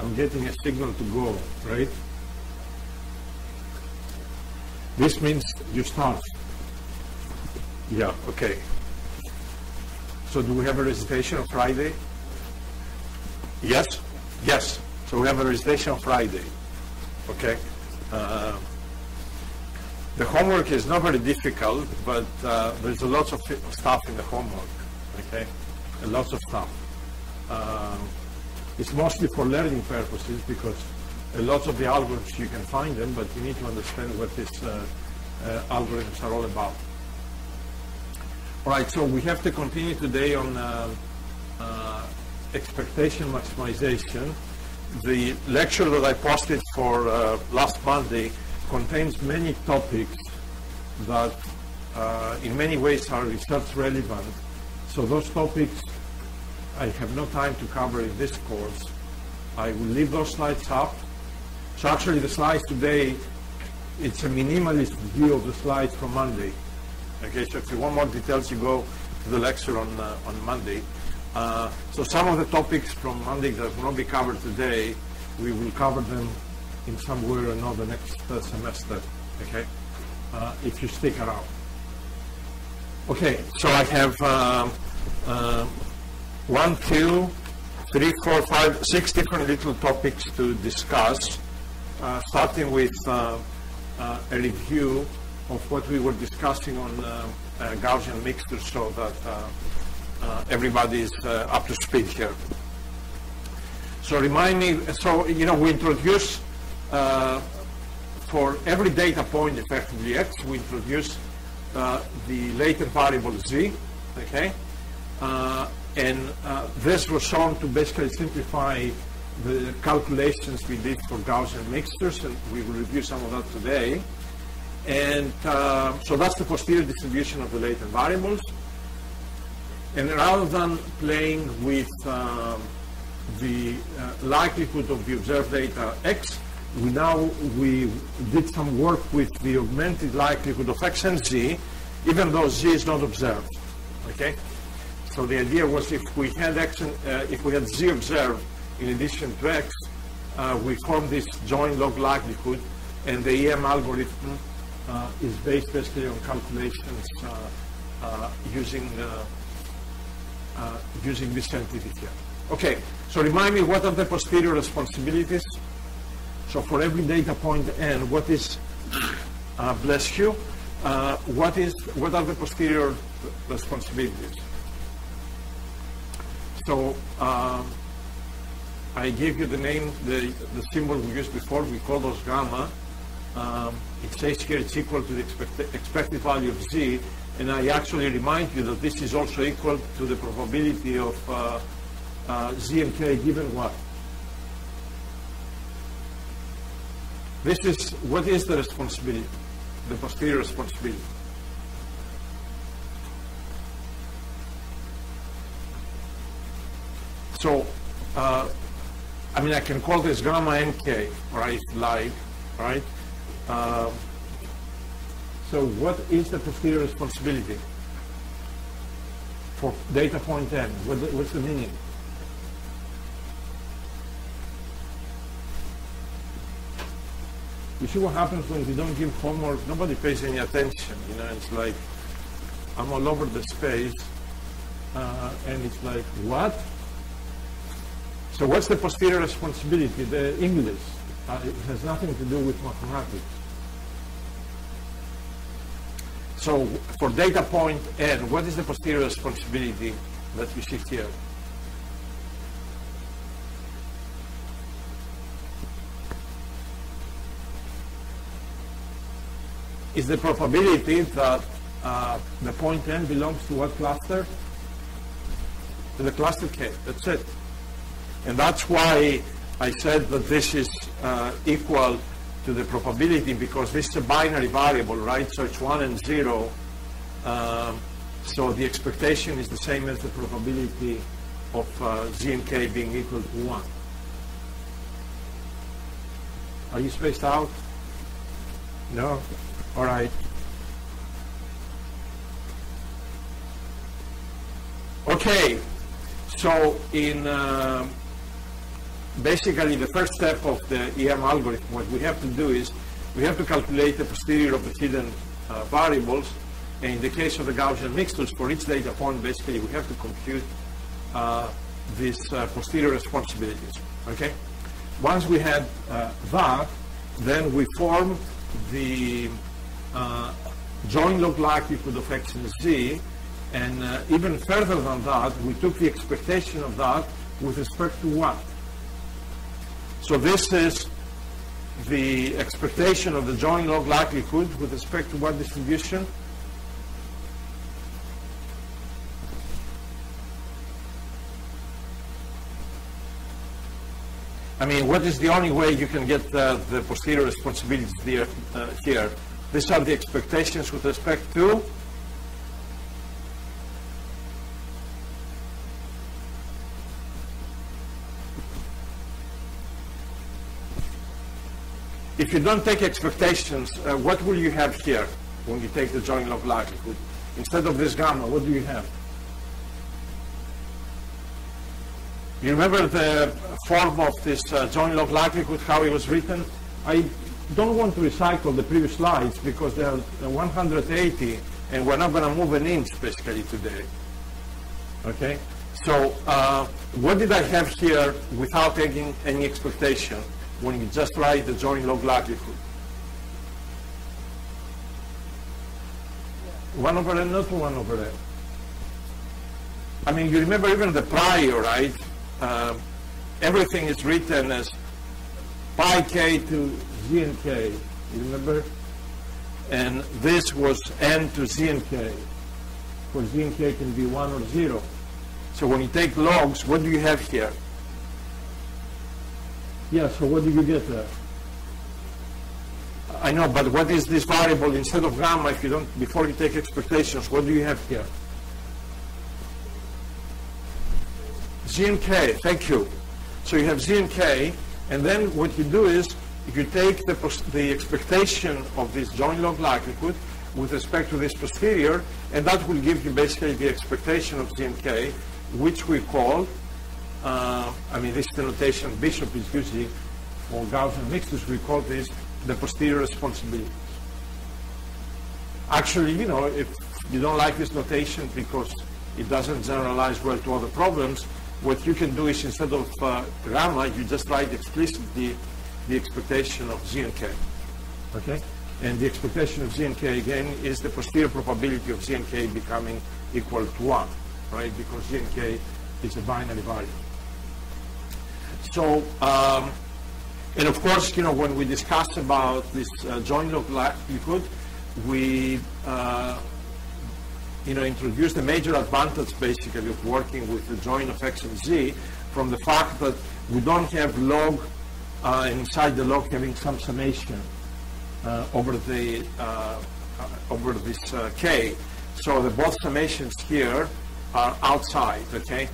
I'm getting a signal to go, right? This means you start. Yeah, okay. So do we have a recitation on Friday? Yes? Yes. So we have a recitation on Friday. Okay. The homework is not very difficult, but there's a lot of stuff in the homework. Okay? A lot of stuff. It's mostly for learning purposes, because a lot of the algorithms, you can find them, but you need to understand what these algorithms are all about. All right, so we have to continue today on expectation maximization. The lecture that I posted for last Monday contains many topics that in many ways are research relevant. So those topics I have no time to cover in this course. I will leave those slides up. So actually the slides today, it's a minimalist view of the slides from Monday. Okay, so if you want more details, you go to the lecture on Monday. So some of the topics from Monday that will not be covered today, we will cover them in some way or another next semester, okay, if you stick around. Okay, so I have 1, 2, 3, 4, 5, 6 different little topics to discuss, starting with a review of what we were discussing on Gaussian mixture, so that everybody is up to speed here. So remind me, so you know, we introduce for every data point effectively X, we introduce the latent variable Z, okay? And this was shown to basically simplify the calculations we did for Gaussian mixtures, and we will review some of that today. And so that's the posterior distribution of the latent variables. And rather than playing with the likelihood of the observed data X, we did some work with the augmented likelihood of X and Z, even though Z is not observed. Okay. So the idea was, if we had X and, if we had Z observed in addition to X, we formed this joint log likelihood, and the EM algorithm is based basically on calculations using this entity here. Okay, so remind me, what are the posterior responsibilities? So for every data point n, what is, bless you, what are the posterior responsibilities? So I gave you the name, the symbol we used before. We call those gamma. It says here it's equal to the expected value of Z, and I actually remind you that this is also equal to the probability of Z and K given what? This is, what is the responsibility, the posterior responsibility? So, I mean, I can call this gamma nk, right, like, right? So what is the posterior responsibility for data point n? What's the meaning? You see what happens when we don't give homework, nobody pays any attention, you know, it's like, I'm all over the space, and it's like, what? So what's the posterior responsibility? The English, it has nothing to do with mathematics. So for data point n, what is the posterior responsibility that you see here? Is the probability that the point n belongs to what cluster? To the cluster K. That's it. And that's why I said that this is equal to the probability, because this is a binary variable, right? So it's 1 and 0. So the expectation is the same as the probability of Z and K being equal to 1. Are you spaced out? No? All right. Okay. So in basically the first step of the EM algorithm, what we have to do is we have to calculate the posterior of the hidden variables. And in the case of the Gaussian mixtures, for each data point, basically we have to compute these posterior responsibilities. Okay. Once we had that, then we form the joint log likelihood of X and Z, and even further than that, we took the expectation of that with respect to what? So this is the expectation of the joint log likelihood with respect to what distribution? I mean, what is the only way you can get the posterior responsibilities there, here? These are the expectations with respect to if you don't take expectations, what will you have here when you take the joint log likelihood? Instead of this gamma, what do you have? You remember the form of this joint log likelihood, how it was written? I don't want to recycle the previous slides because there are 180 and we're not going to move an inch basically today. Okay? So what did I have here without taking any expectation when you just write the joint log likelihood? 1 over n, not 1 over n. I mean, you remember even the prior, right? Everything is written as pi k to z and k, you remember? And this was n to z and k, where z and k can be 1 or 0. So when you take logs, what do you have here? Yeah, so what do you get there? I know, but what is this variable instead of gamma if you don't, before you take expectations, what do you have here? Z and K, thank you. So you have Z and K, and then what you do is you take the expectation of this joint log likelihood with respect to this posterior, and that will give you basically the expectation of Z and K, which we call, I mean, this is the notation Bishop is using for Gaussian mixtures, we call this the posterior responsibilities. Actually, you know, if you don't like this notation because it doesn't generalize well to other problems, what you can do is instead of gamma, you just write explicitly the expectation of Z and K. Okay? And the expectation of Z and K again is the posterior probability of Z and K becoming equal to 1, right? Because Z and K is a binary variable. So, and of course, you know, when we discuss about this joint log likelihood, we you know, introduced the major advantage basically of working with the joint of X and Z from the fact that we don't have log inside the log having some summation over this K. So the both summations here are outside, okay?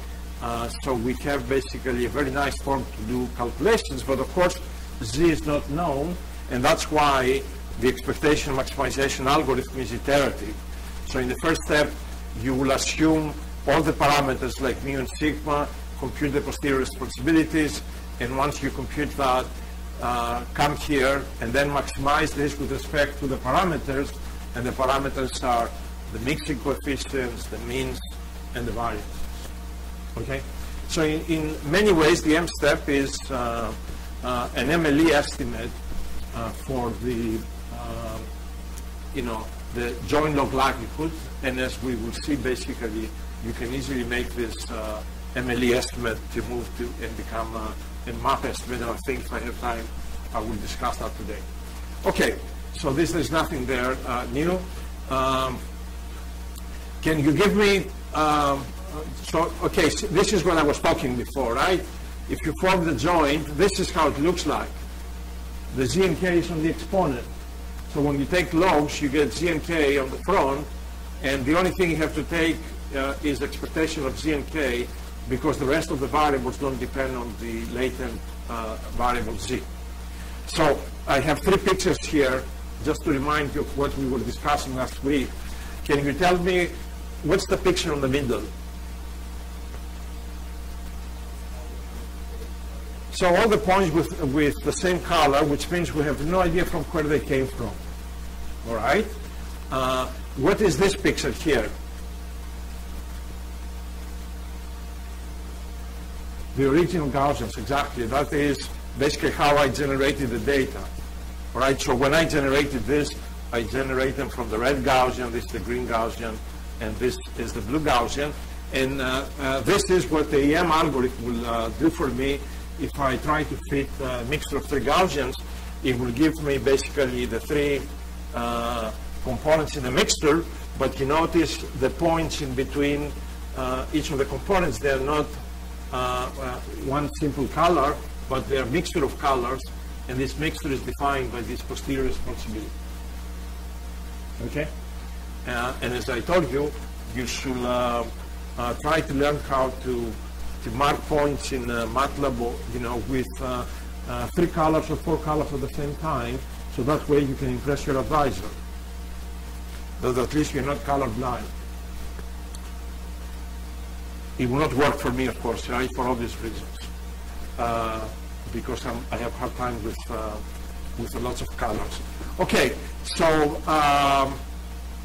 So we have basically a very nice form to do calculations, but of course Z is not known, and that's why the expectation maximization algorithm is iterative. So in the first step, you will assume all the parameters like mu and sigma, compute the posterior responsibilities, and once you compute that, come here and then maximize this with respect to the parameters, and the parameters are the mixing coefficients, the means, and the variances. Okay? So in many ways, the M step is an MLE estimate for the, you know, the joint log likelihood, and as we will see, basically, you can easily make this MLE estimate to move to and become a MAP estimate, and I think if I have time, I will discuss that today. Okay, so this is nothing there new. Can you give me, so, okay, so this is what I was talking before, right? If you form the joint, this is how it looks like. The Z and K is on the exponent. So when you take logs, you get Z and K on the front, and the only thing you have to take is expectation of Z and K, because the rest of the variables don't depend on the latent variable Z. So I have three pictures here, just to remind you of what we were discussing last week. Can you tell me what's the picture in the middle? So all the points with the same color, which means we have no idea from where they came from. All right? What is this pixel here? The original Gaussians, exactly. That is basically how I generated the data. All right? So when I generated this, I generate them from the red Gaussian, this is the green Gaussian, and this is the blue Gaussian. And this is what the EM algorithm will do for me. If I try to fit a mixture of three Gaussians, it will give me basically the three components in the mixture, but you notice the points in between each of the components, they are not one simple color, but they are a mixture of colors, and this mixture is defined by this posterior responsibility. Okay? And as I told you, you should try to learn how to mark points in MATLAB, or, you know, with three colors or four colors at the same time, so that way you can impress your advisor. That at least you're not colorblind. It will not work for me, of course, right, for obvious reasons, because I have hard time with lots of colors. Okay, so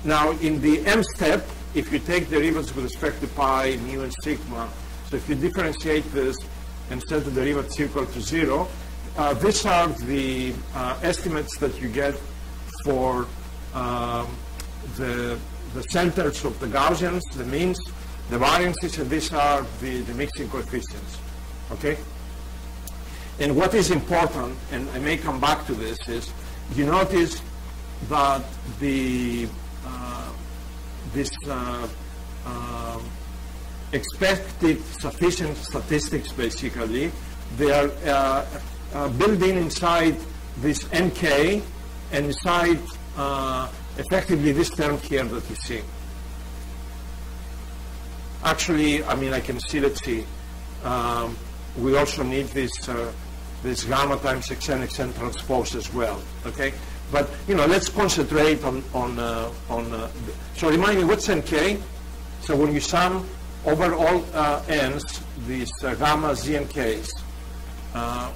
now in the M step, if you take derivatives with respect to pi, mu, and sigma, so if you differentiate this and set the derivatives equal to 0, these are the estimates that you get for the centers of the Gaussians, the means, the variances, and these are the mixing coefficients, okay? And what is important, and I may come back to this, is you notice that the expected sufficient statistics, basically, they are built in inside this MK and inside effectively this term here that you see. Actually, I mean, I can see, let's see, we also need this, this gamma times xn transpose as well, okay? But, you know, let's concentrate on so remind me, what's NK? So when you sum over all n's, these gamma, z, and k's,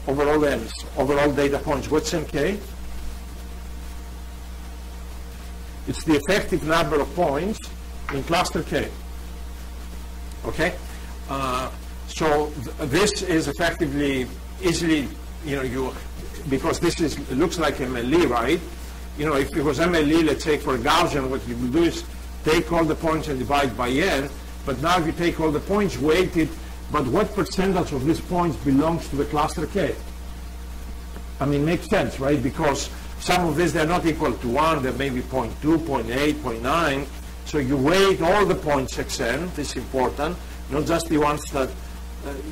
over all n's, over all data points, what's NK? It's the effective number of points in cluster K. Okay? So this is effectively easily, you know, because this is, looks like MLE, right? You know, if it was MLE, let's say for Gaussian, what you would do is take all the points and divide by n. But now you take all the points, weight it, but what percentage of these points belongs to the cluster K? I mean, it makes sense, right? Because some of these, they're not equal to 1, they may be 0.2, 0.8, 0.9. So you weight all the points xn, this is important, not just the ones that,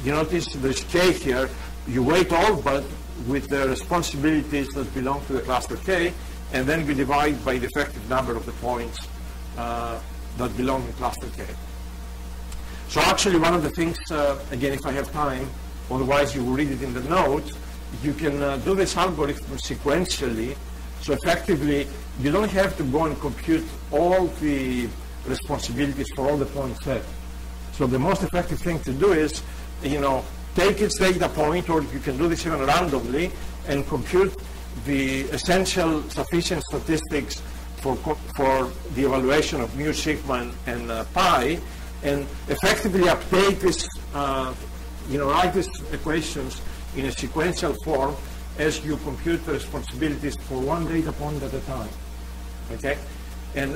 you notice there's K here, you weight all, but with the responsibilities that belong to the cluster K, and then you divide by the effective number of the points that belong in cluster K. So actually one of the things, again, if I have time, otherwise you will read it in the notes, you can do this algorithm sequentially. So effectively, you don't have to go and compute all the responsibilities for all the points set. So the most effective thing to do is, you know, take its data point, or you can do this even randomly, and compute the essential sufficient statistics for the evaluation of mu, sigma, and pi, and effectively update this, you know, write these equations in a sequential form as you compute the responsibilities for one data point at a time, okay? And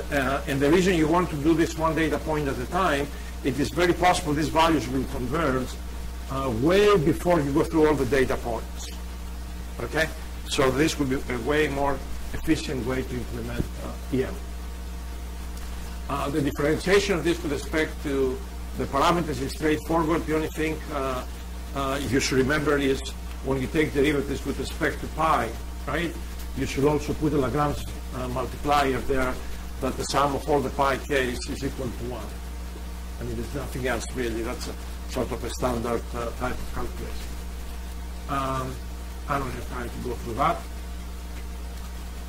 the reason you want to do this one data point at a time, it is very possible these values will converge way before you go through all the data points, okay? So this would be a way more efficient way to implement EM. The differentiation of this with respect to the parameters is straightforward. The only thing you should remember is when you take derivatives with respect to pi, right, you should also put a Lagrange multiplier there that the sum of all the pi k's is equal to 1. I mean, there's nothing else really. That's a sort of a standard type of calculation. I don't have time to go through that.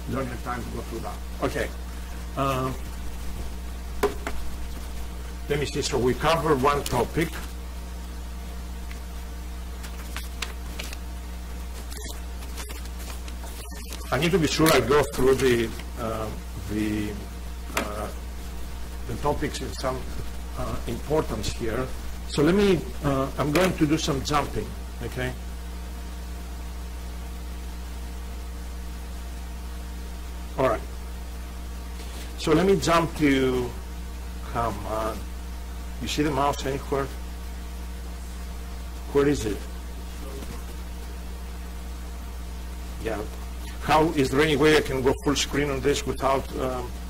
Don't have time to go through that. Okay. Let me see, so we cover one topic. I need to be sure I go through the topics in some importance here. So let me, I'm going to do some jumping, okay? All right. So let me jump to, come on. You see the mouse anywhere? Where is it? Yeah. How, is there any way I can go full screen on this without,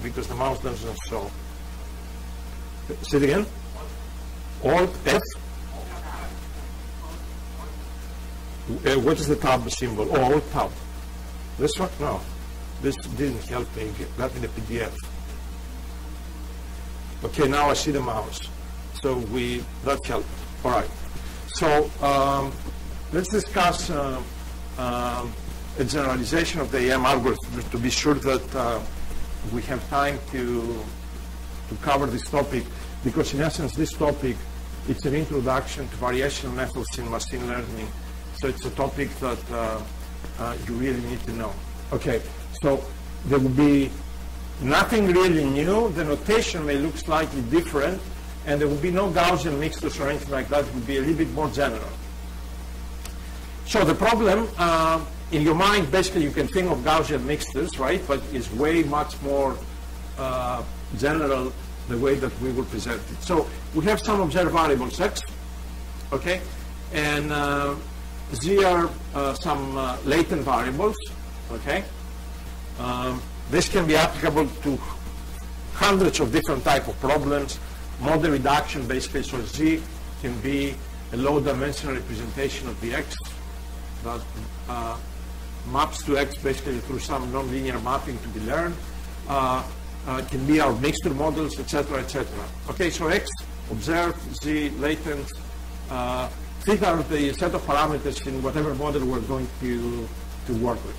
because the mouse doesn't show. Say it again? Alt F? What is the tab symbol? Oh, Alt Tab. This one? No. This didn't help me get that in the PDF. Okay, now I see the mouse. So we, that helped. All right. So let's discuss a generalization of the AM algorithm to be sure that we have time to cover this topic, because in essence this topic, it's an introduction to variational methods in machine learning. So it's a topic that you really need to know. Okay, so there will be nothing really new. The notation may look slightly different, and there will be no Gaussian mixtures or anything like that. It will be a little bit more general. So the problem, in your mind, basically you can think of Gaussian mixtures, right? But it's way much more general the way that we will present it. So we have some observed variables X, okay? And Z are some latent variables, okay? This can be applicable to hundreds of different type of problems. Model reduction basically, so Z can be a low-dimensional representation of the X that maps to X basically through some nonlinear mapping to be learned. It can be our mixture models, etc., etc. Okay, so X observed, Z latent. These are the set of parameters in whatever model we're going to work with.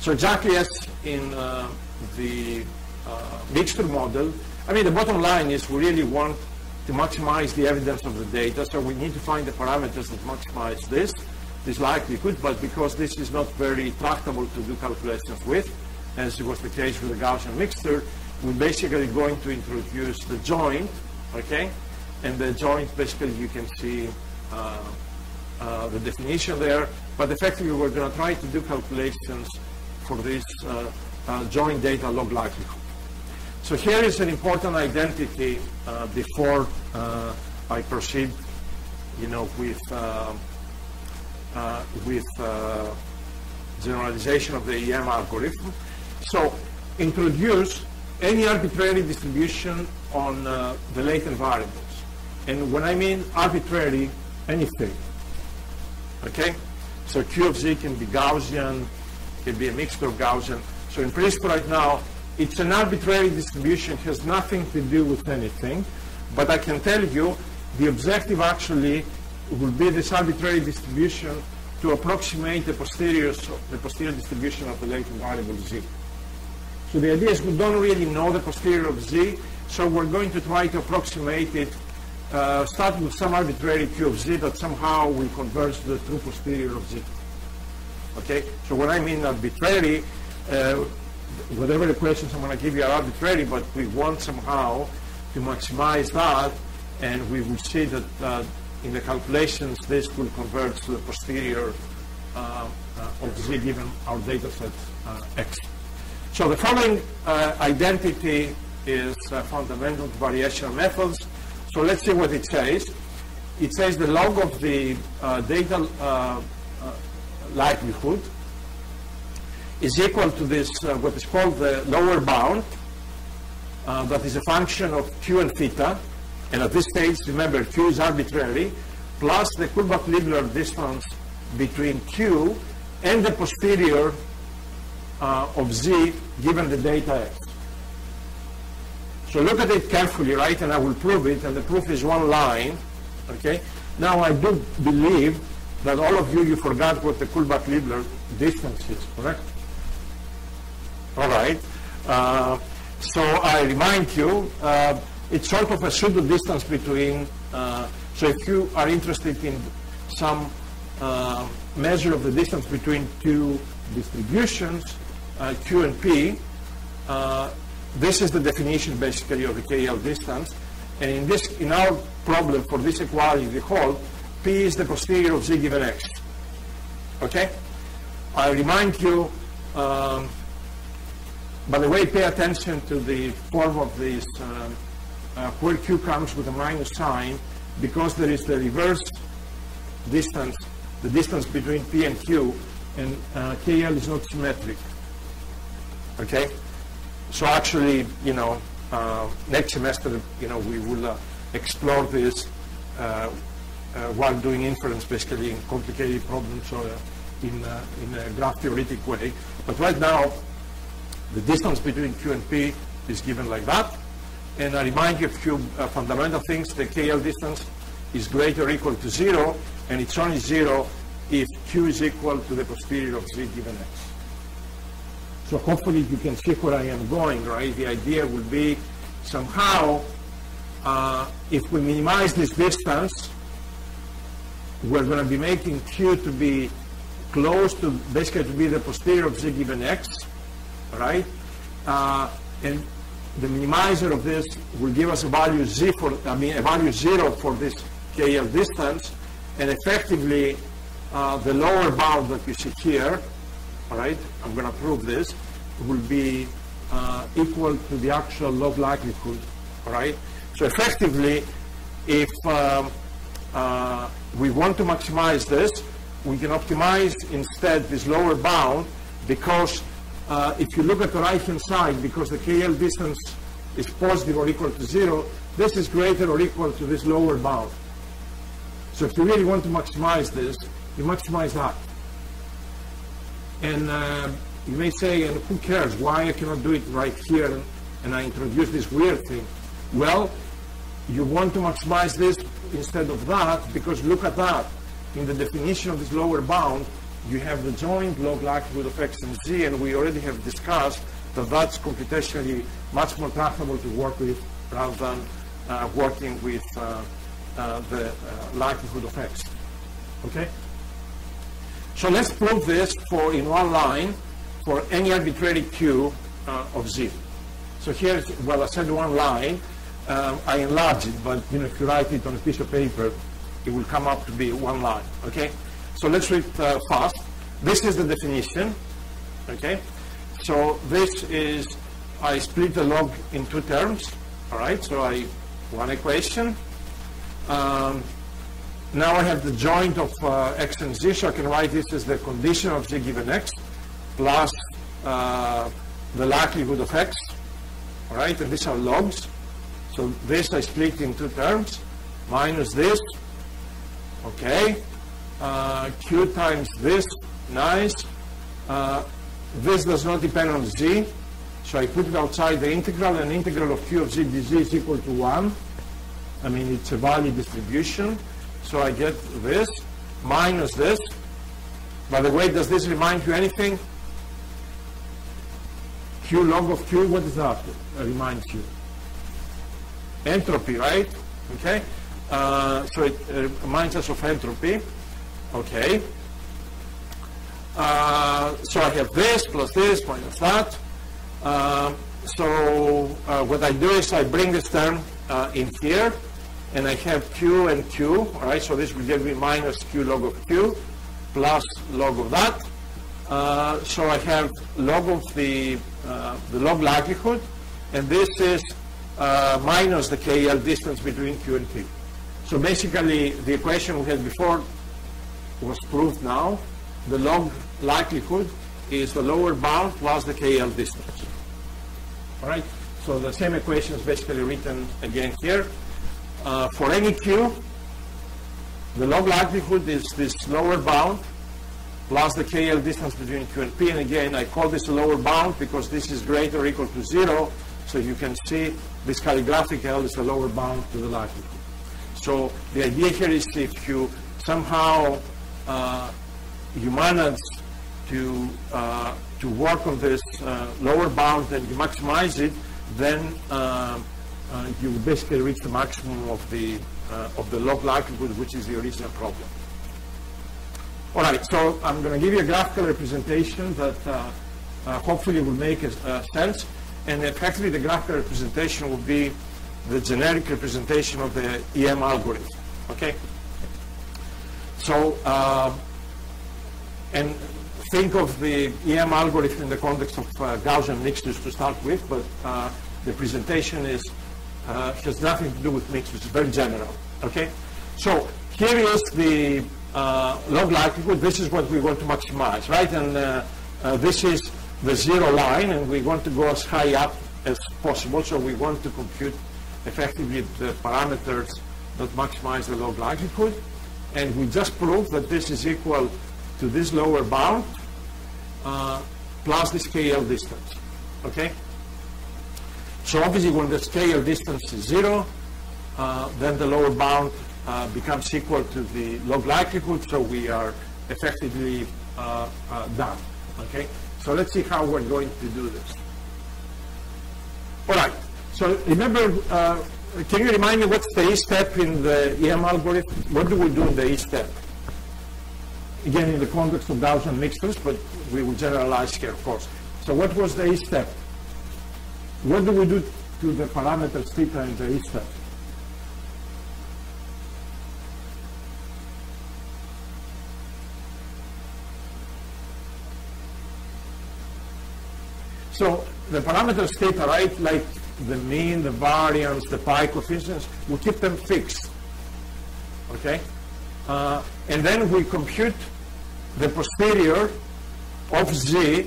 So exactly as in the mixture model, I mean, the bottom line is we really want to maximize the evidence of the data, so we need to find the parameters that maximize this likelihood, but because this is not very tractable to do calculations with, as was the case with the Gaussian mixture, we're basically going to introduce the joint, okay? And the joint, basically, you can see the definition there, but effectively we're going to try to do calculations for this joint data log likelihood. So here is an important identity before I proceed, you know, with generalization of the EM algorithm. So introduce any arbitrary distribution on the latent variables, and when I mean arbitrary, anything. Okay, so Q of Z can be Gaussian, can be a mixture of Gaussian. So in principle, right now, it's an arbitrary distribution, has nothing to do with anything, but I can tell you the objective actually will be this arbitrary distribution to approximate the posterior distribution of the latent variable Z. So the idea is we don't really know the posterior of Z, so we're going to try to approximate it, start with some arbitrary Q of Z that somehow will converge to the true posterior of Z. Okay, so when I mean arbitrary, whatever the questions I'm going to give you are arbitrary, but we want somehow to maximize that, and we will see that in the calculations this will converge to the posterior of Z given our data set X. So the following identity is fundamental to variational methods. So let's see what it says. It says the log of the data likelihood is equal to this, what is called the lower bound, that is a function of Q and theta, and at this stage, remember, Q is arbitrary, plus the curvilinear distance between Q and the posterior of Z, given the data X. So look at it carefully, right, and I will prove it, and the proof is one line, okay? Now I do believe that all of you forgot what the curvilinear distance is, correct? All right, so I remind you, it's sort of a pseudo distance between, so if you are interested in some measure of the distance between two distributions, Q and P. This is the definition basically of the KL distance. And in our problem for this equality we hold, P is the posterior of Z given X. Okay? I remind you, by the way, pay attention to the form of this where Q comes with a minus sign, because there is the reverse distance, the distance between P and Q, and KL is not symmetric. Okay? So actually, you know, next semester, you know, we will explore this while doing inference, basically in complicated problems or in a graph theoretic way. But right now, the distance between Q and P is given like that. And I remind you of a few fundamental things. The KL distance is greater or equal to 0, and it's only 0 if Q is equal to the posterior of Z given X. So hopefully you can see where I am going, right? The idea would be somehow, if we minimize this distance, we're going to be making Q to be close to, basically to be the posterior of Z given X, right? And the minimizer of this will give us a value Z for, a value 0 for this KL distance, and effectively the lower bound that you see here, all right, I'm going to prove this, will be equal to the actual log likelihood, all right? So effectively, if we want to maximize this, we can optimize instead this lower bound, because if you look at the right-hand side, because the KL distance is positive or equal to 0, this is greater or equal to this lower bound. So if you really want to maximize this, you maximize that. And you may say, and who cares, why I cannot do it right here, and I introduce this weird thing. Well, you want to maximize this instead of that, because look at that. In the definition of this lower bound, you have the joint log likelihood of X and Z, and we already have discussed that that's computationally much more tractable to work with rather than working with the likelihood of X. Okay? So let's prove this for in one line for any arbitrary Q of Z. So here, well, I said one line. I enlarge it, but you know, if you write it on a piece of paper, it will come up to be one line. Okay. So let's read fast. This is the definition. Okay. So this is, I split the log in two terms. All right. So I one equation. Now I have the joint of X and Z, so I can write this as the condition of Z given X plus the likelihood of X, all right? And these are logs. So this I split in two terms, minus this, okay, Q times this, nice. This does not depend on Z, so I put it outside the integral, and integral of Q of Z dz is equal to 1. I mean, it's a valid distribution. So I get this, minus this. By the way, does this remind you anything? Q log of Q, what is that? Reminds you. Entropy, right? Okay. So it reminds us of entropy. Okay. So I have this, plus this, minus that. So what I do is I bring this term in here. And I have Q and Q, all right? So this will give me minus Q log of Q plus log of that. So I have log of the log likelihood, and this is minus the KL distance between Q and P. So basically, the equation we had before was proved now. The log likelihood is the lower bound plus the KL distance, all right? So the same equation is basically written again here. For any Q, the log likelihood is this lower bound plus the KL distance between Q and P. And again, I call this a lower bound because this is greater or equal to 0. So you can see this calligraphic L is the lower bound to the likelihood. So the idea here is if you somehow you manage to work on this lower bound and you maximize it, then you basically reach the maximum of the log likelihood, which is the original problem. All right, so I'm going to give you a graphical representation that hopefully will make sense. And effectively, the graphical representation will be the generic representation of the EM algorithm, okay? So, and think of the EM algorithm in the context of Gaussian mixtures to start with, but the presentation is, has nothing to do with mixtures, it's very general, okay? So, here is the log likelihood. This is what we want to maximize, right? And this is the zero line, and we want to go as high up as possible, so we want to compute effectively the parameters that maximize the log likelihood. And we just proved that this is equal to this lower bound plus the scale distance, okay? So obviously when the scale distance is zero, then the lower bound becomes equal to the log likelihood, so we are effectively done, okay? So let's see how we're going to do this. All right, so remember, can you remind me what's the each step in the EM algorithm? What do we do in the each step? Again, in the context of Gaussian mixtures, but we will generalize here, of course. So what was the each step? What do we do to the parameters theta in the each step? So the parameters theta, right, like the mean, the variance, the pi coefficients, we keep them fixed, okay? And then we compute the posterior of z,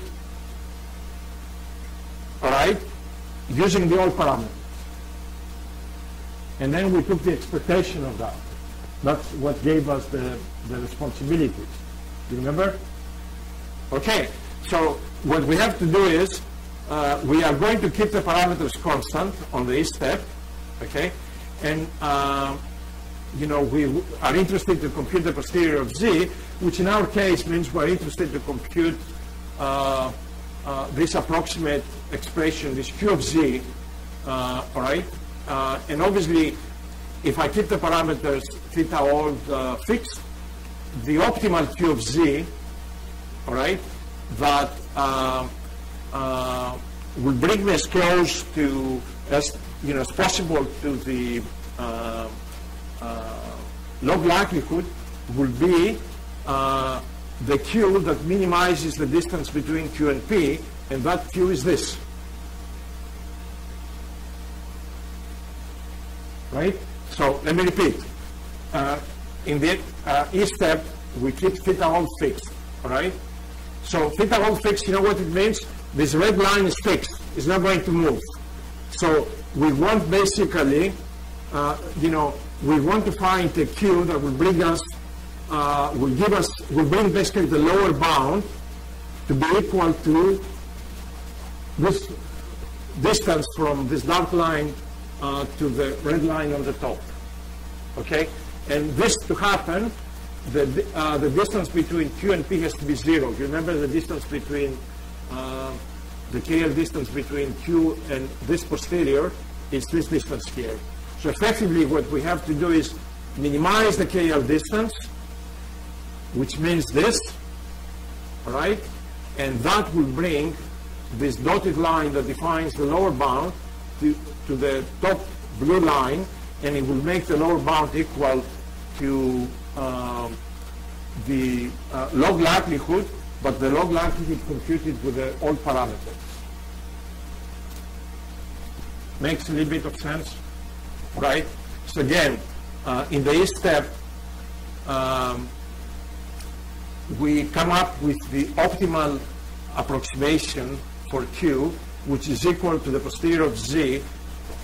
all right, using the old parameters. And then we took the expectation of that. That's what gave us the responsibilities. You remember? Okay, so what we have to do is, we are going to keep the parameters constant on the each step, okay? And, you know, we are interested to compute the posterior of z, which in our case means we're interested to compute this approximate expression, this q of z, all right? And obviously, if I keep the parameters theta all fixed, the optimal q of z, all right, that will bring me as close to as you know as possible to the log likelihood will be the Q that minimizes the distance between Q and P, and that Q is this, right? So let me repeat. In the E step, we keep theta all fixed, all right? So theta all fixed, you know what it means? This red line is fixed, it's not going to move. So we want basically, you know, we want to find a Q that will bring us, will bring basically the lower bound to be equal to this distance from this dark line to the red line on the top, okay? And this to happen, the distance between Q and P has to be zero. You remember the distance between the KL distance between Q and this posterior is this distance here. So effectively what we have to do is minimize the KL distance, which means this, all right? And that will bring this dotted line that defines the lower bound to the top blue line, and it will make the lower bound equal to the log likelihood, but the log likelihood computed with the old parameters. Makes a little bit of sense, right? So again, in the E step, we come up with the optimal approximation for Q, which is equal to the posterior of Z,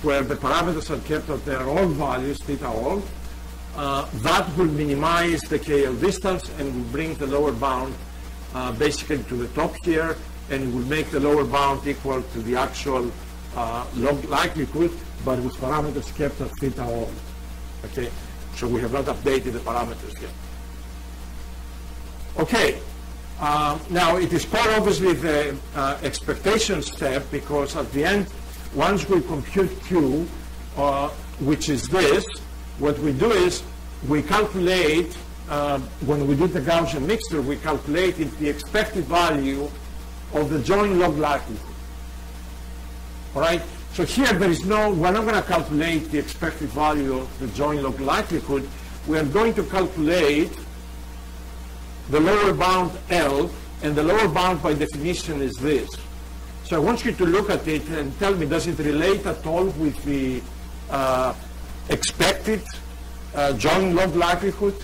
where the parameters are kept at their own values, theta all. That will minimize the KL distance and will bring the lower bound basically to the top here, and will make the lower bound equal to the actual log likelihood, but with parameters kept at theta all. Okay, so we have not updated the parameters yet. Okay, now it is part obviously the expectation step, because at the end, once we compute Q, which is this, what we do is we calculate when we did the Gaussian mixture, we calculated the expected value of the joint log likelihood. All right? So here there is no, we're not going to calculate the expected value of the joint log likelihood. We are going to calculate the lower bound L, and the lower bound by definition is this. So I want you to look at it and tell me, does it relate at all with the expected joint log likelihood?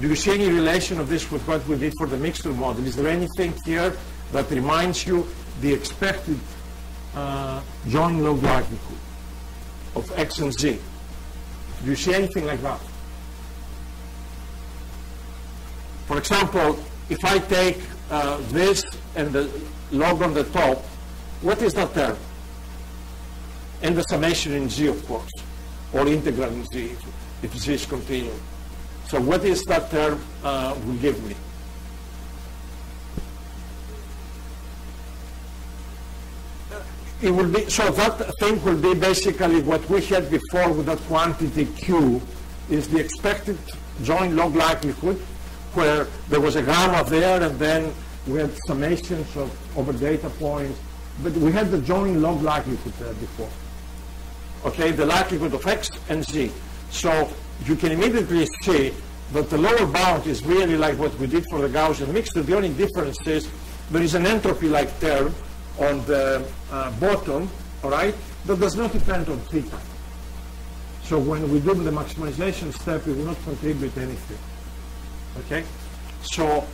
Do you see any relation of this with what we did for the mixture model? Is there anything here that reminds you the expected joint log likelihood of X and Z? Do you see anything like that? For example, if I take this and the log on the top, what is that term? And the summation in G, of course, or integral in G, if G is continuous. So what is that term will give me? It will be, so that thing will be basically what we had before with that quantity Q, is the expected joint log likelihood, where there was a gamma there, and then we had summations of over data points, but we had the joint log likelihood there before. Okay, the likelihood of X and Z. So you can immediately see that the lower bound is really like what we did for the Gaussian mixture. The only difference is there is an entropy-like term on the bottom, all right, that does not depend on theta. So when we do the maximization step, it will not contribute anything. Okay, so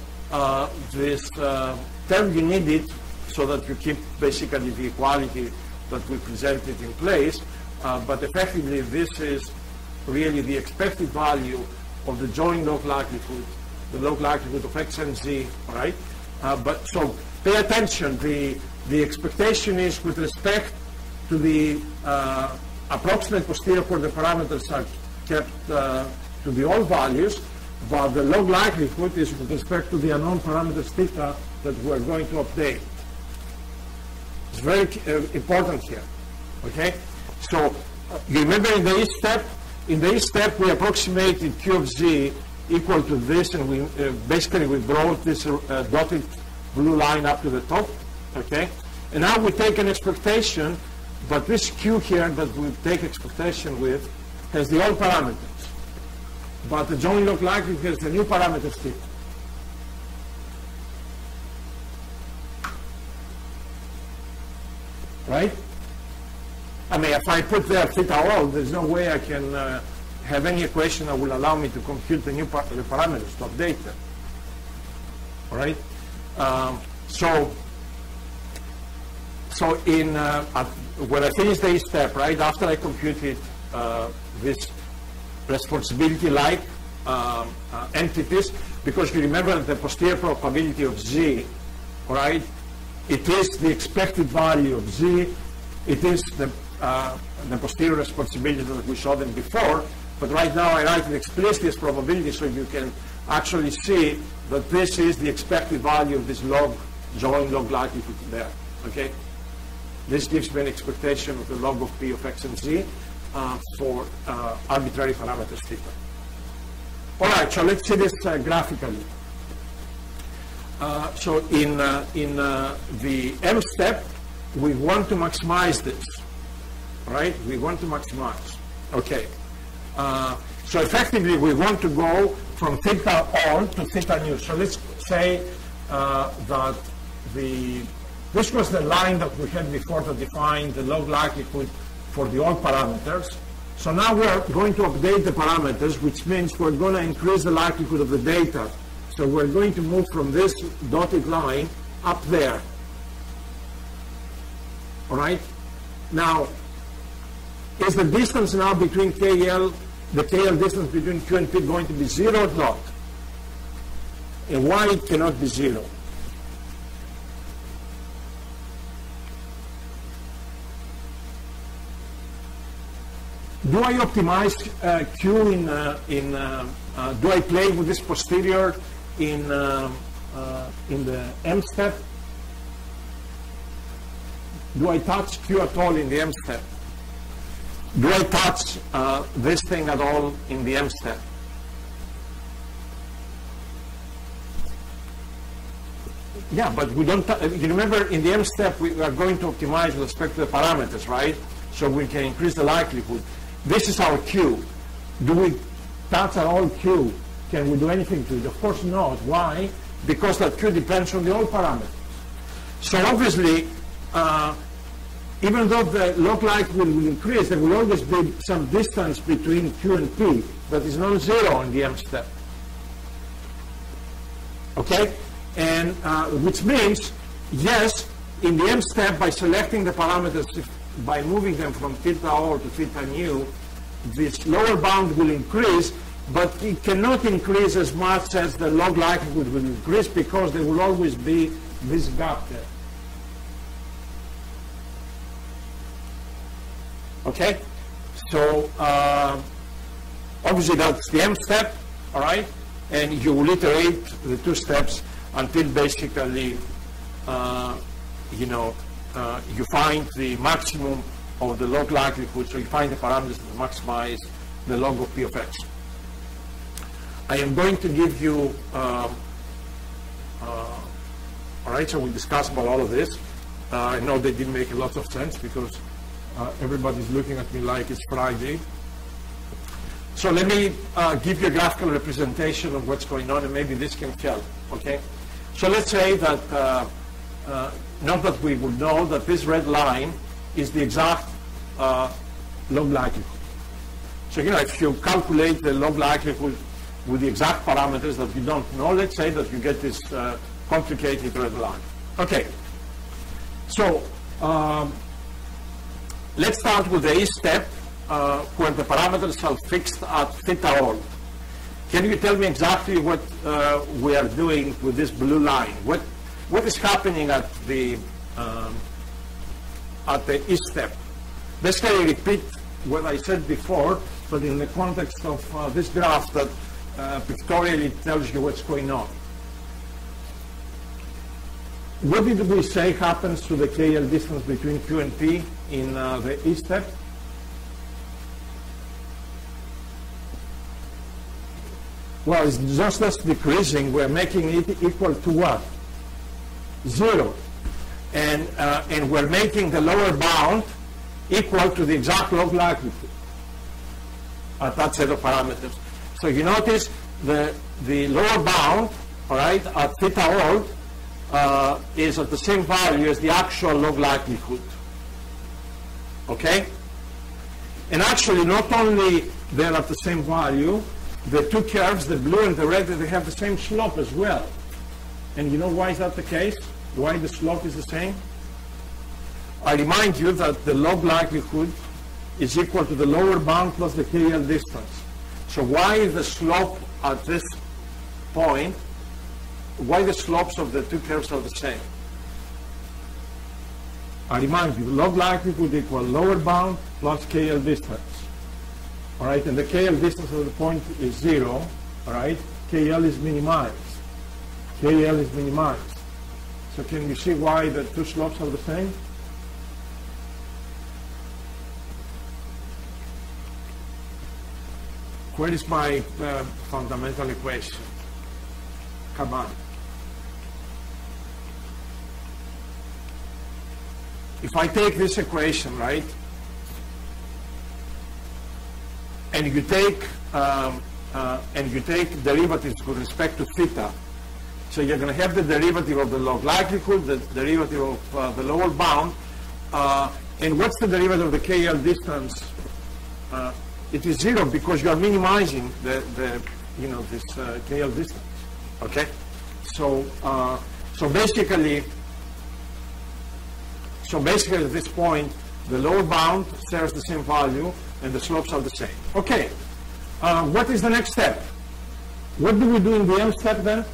this term you need it so that you keep basically the equality that we presented in place, but effectively this is really the expected value of the joint log likelihood, the log likelihood of X and Z, right? But so pay attention, the expectation is with respect to the approximate posterior where the parameters are kept to the all values, but the log likelihood is with respect to the unknown parameters theta that we're going to update. It's very important here, okay? So you remember in the each step? In the each step, we approximated Q of Z equal to this, and we basically we brought this dotted blue line up to the top, okay? And now we take an expectation, but this Q here that we take expectation with has the all parameters. But the joint log likelihood has the new parameter theta. Right? I mean, if I put there theta all, there's no way I can have any equation that will allow me to compute the new the parameters to update them. All right? So in when I finish the step, right, after I computed this responsibility-like entities, because you remember the posterior probability of Z, right? It is the expected value of Z. It is the posterior responsibility that we saw them before, but right now I write it explicitly as probability, so you can actually see that this is the expected value of this log, joint log likelihood there, okay? This gives me an expectation of the log of P of X and Z, for arbitrary parameters theta. All right, so let's see this graphically. So in the M step, we want to maximize this, right? We want to maximize. Okay. So effectively, we want to go from theta all to theta nu. So let's say that this was the line that we had before to define the log likelihood for the all parameters. So now we're going to update the parameters, which means we're going to increase the likelihood of the data. So we're going to move from this dotted line up there. All right? Now, is the distance now between KL, the KL distance between Q and P going to be zero or not? And why it cannot be zero? Do I optimize Q do I play with this posterior in the M step? Do I touch Q at all in the M step? Do I touch this thing at all in the M step? Yeah, but we don't. You remember, in the M step, we are going to optimize with respect to the parameters, right? So we can increase the likelihood. This is our Q. Do we touch our own Q? Can we do anything to it? Of course not. Why? Because that Q depends on the old parameters. So obviously, even though the log likelihood will increase, there will always be some distance between Q and P that is non-zero in the M step. Okay? And which means, yes, in the M step, by selecting the parameters, by moving them from theta or to theta nu, this lower bound will increase, but it cannot increase as much as the log likelihood will increase, because there will always be this gap there. Okay? So, obviously that's the M step, all right? And you will iterate the two steps until basically, you find the maximum of the log likelihood, so you find the parameters that maximize the log of P of X. I am going to give you, all right, so we'll discuss about all of this. I know they didn't make a lot of sense because everybody's looking at me like it's Friday. So let me give you a graphical representation of what's going on, and maybe this can help, okay? So let's say that, not that we would know that this red line is the exact log likelihood. So, you know, if you calculate the log likelihood with the exact parameters that you don't know, let's say that you get this complicated red line. Okay, so let's start with the E step, where the parameters are fixed at theta all. Can you tell me exactly what we are doing with this blue line? What is happening at the E step? Basically, I repeat what I said before, but in the context of this graph that pictorially tells you what's going on. What did we say happens to the KL distance between Q and P in the E step? Well, it's just as decreasing. We're making it equal to what? Zero. And we're making the lower bound equal to the exact log likelihood at that set of parameters. So you notice the lower bound, all right, at theta all, is at the same value as the actual log likelihood. Okay? And actually, not only they're at the same value, the two curves, the blue and the red, they have the same slope as well. And you know why is that the case? Why the slope is the same? I remind you that the log likelihood is equal to the lower bound plus the KL distance. So why is the slope at this point, why the slopes of the two curves are the same? I remind you, log likelihood equal lower bound plus KL distance. All right, and the KL distance of the point is zero, all right? KL is minimized. KL is minimized. So can you see why the two slopes are the same? Where is my fundamental equation? Come on. If I take this equation, right, and you take derivatives with respect to theta, so you're going to have the derivative of the log likelihood, the derivative of the lower bound, and what's the derivative of the KL distance? It is zero because you are minimizing this KL distance. Okay, so basically at this point, the lower bound shares the same value, and the slopes are the same. Okay, what is the next step? What do we do in the M step then?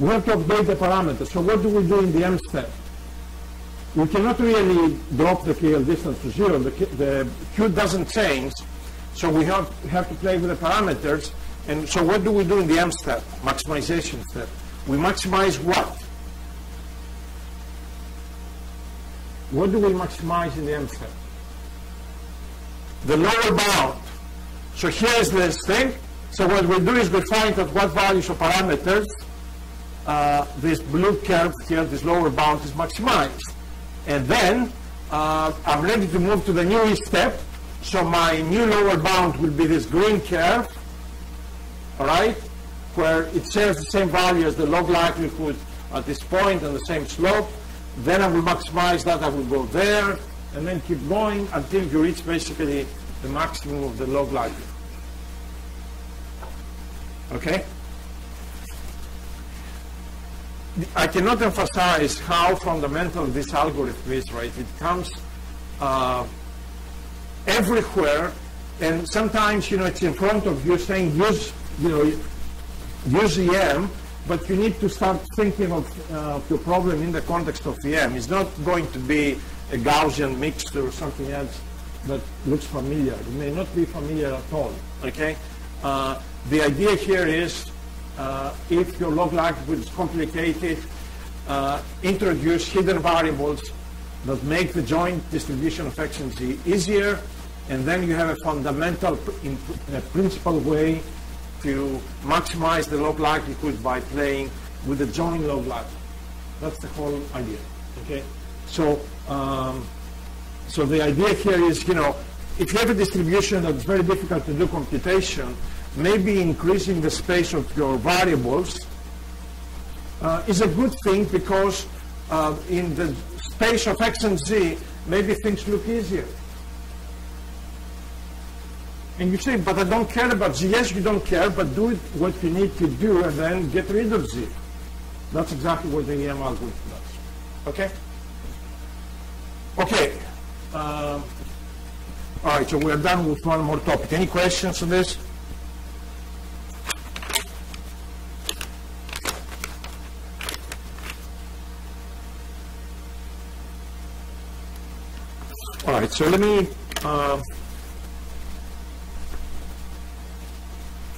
We have to update the parameters. So what do we do in the M step? We cannot really drop the KL distance to zero. The Q doesn't change, so we have to play with the parameters. And so what do we do in the M step, maximization step? We maximize what? What do we maximize in the M step? The lower bound. So here's this thing. So what we do is we find at what values of parameters this blue curve here, this lower bound is maximized. And then I'm ready to move to the new step. So my new lower bound will be this green curve, all right, where it shares the same value as the log likelihood at this point on the same slope. Then I will maximize that, I will go there, and then keep going until you reach basically the maximum of the log likelihood. Okay? I cannot emphasize how fundamental this algorithm is, right? It comes everywhere, and sometimes, you know, it's in front of you saying use, you know, use EM, but you need to start thinking of your problem in the context of EM. It's not going to be a Gaussian mixture or something else that looks familiar. It may not be familiar at all, okay? The idea here is if your log likelihood is complicated, introduce hidden variables that make the joint distribution of X and Z easier, and then you have a fundamental, principal way to maximize the log likelihood by playing with the joint log likelihood. That's the whole idea, okay? So, so the idea here is, you know, if you have a distribution that's very difficult to do computation, maybe increasing the space of your variables is a good thing, because in the space of X and Z, maybe things look easier. And you say, but I don't care about Z. Yes, you don't care, but do it what you need to do and then get rid of Z. That's exactly what the EM algorithm does. Okay? Okay. All right, so we're done with one more topic. Any questions on this? All right, so let me,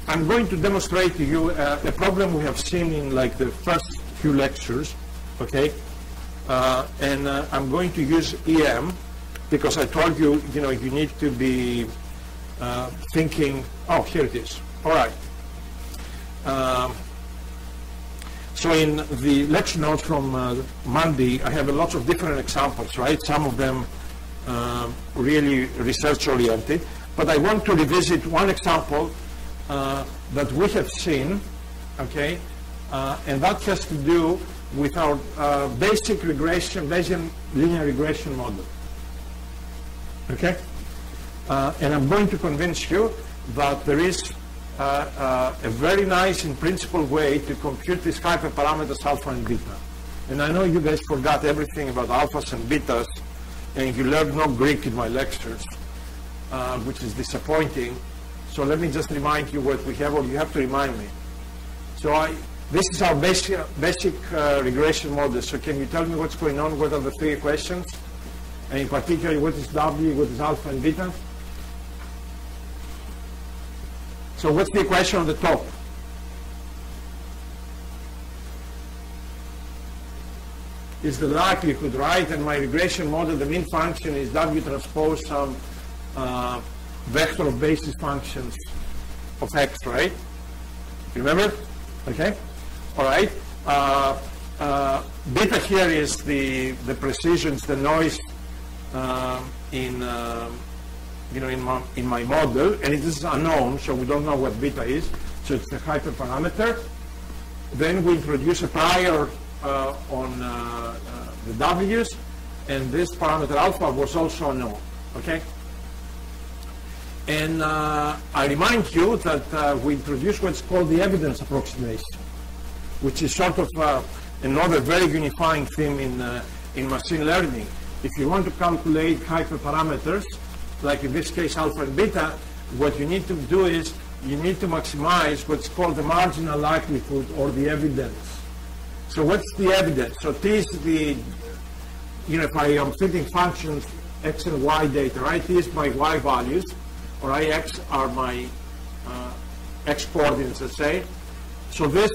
I'm going to demonstrate to you a problem we have seen in like the first few lectures, okay? And I'm going to use EM, because I told you, you know, you need to be thinking, oh, here it is, all right. So in the lecture notes from Monday, I have a lot of different examples, right? Some of them really research-oriented, but I want to revisit one example that we have seen, okay? And that has to do with our basic regression, Bayesian linear regression model. Okay, and I'm going to convince you that there is a very nice, in principle, way to compute these hyperparameters alpha and beta. And I know you guys forgot everything about alphas and betas, and you learned no Greek in my lectures, which is disappointing. So let me just remind you what we have, or you have to remind me. So this is our basic regression model. So can you tell me what's going on? What are the three equations? And in particular, what is W, what is alpha and beta? So what's the equation on the top? Is the likelihood, right? And my regression model, the mean function is W transpose some vector of basis functions of X, right? Remember? Okay? All right. Beta here is the precisions, the noise, you know, in my model, and it is unknown, so we don't know what beta is. So it's a hyperparameter. Then we introduce a prior on the W's, and this parameter alpha was also unknown. Okay. And I remind you that we introduce what's called the evidence approximation, which is sort of another very unifying theme in machine learning. If you want to calculate hyperparameters, like in this case alpha and beta, what you need to do is you need to maximize what's called the marginal likelihood or the evidence. So what's the evidence? So T is the, you know, if I am fitting functions X and Y data, right? T is my Y values, or X are my X coordinates, let's say. So this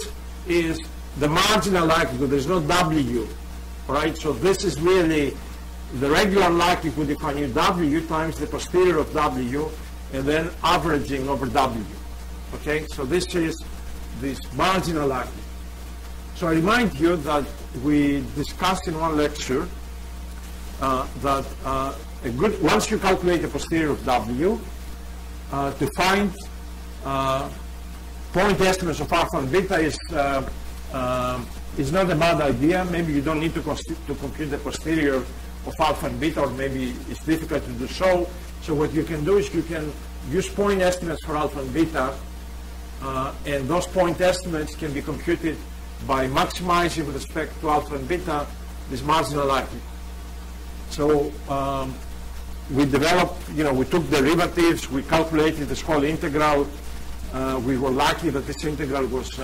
is the marginal likelihood, there's no W, right? So this is really the regular likelihood if I knew W times the posterior of W and then averaging over W. Okay, so this is this marginal likelihood. So I remind you that we discussed in one lecture that once you calculate a posterior of W, to find point estimates of alpha and beta is not a bad idea. Maybe you don't need to compute the posterior of alpha and beta, or maybe it's difficult to do so. So what you can do is you can use point estimates for alpha and beta, and those point estimates can be computed by maximizing with respect to alpha and beta this marginal likelihood. So we developed, we took derivatives, we calculated this whole integral. We were lucky that this integral was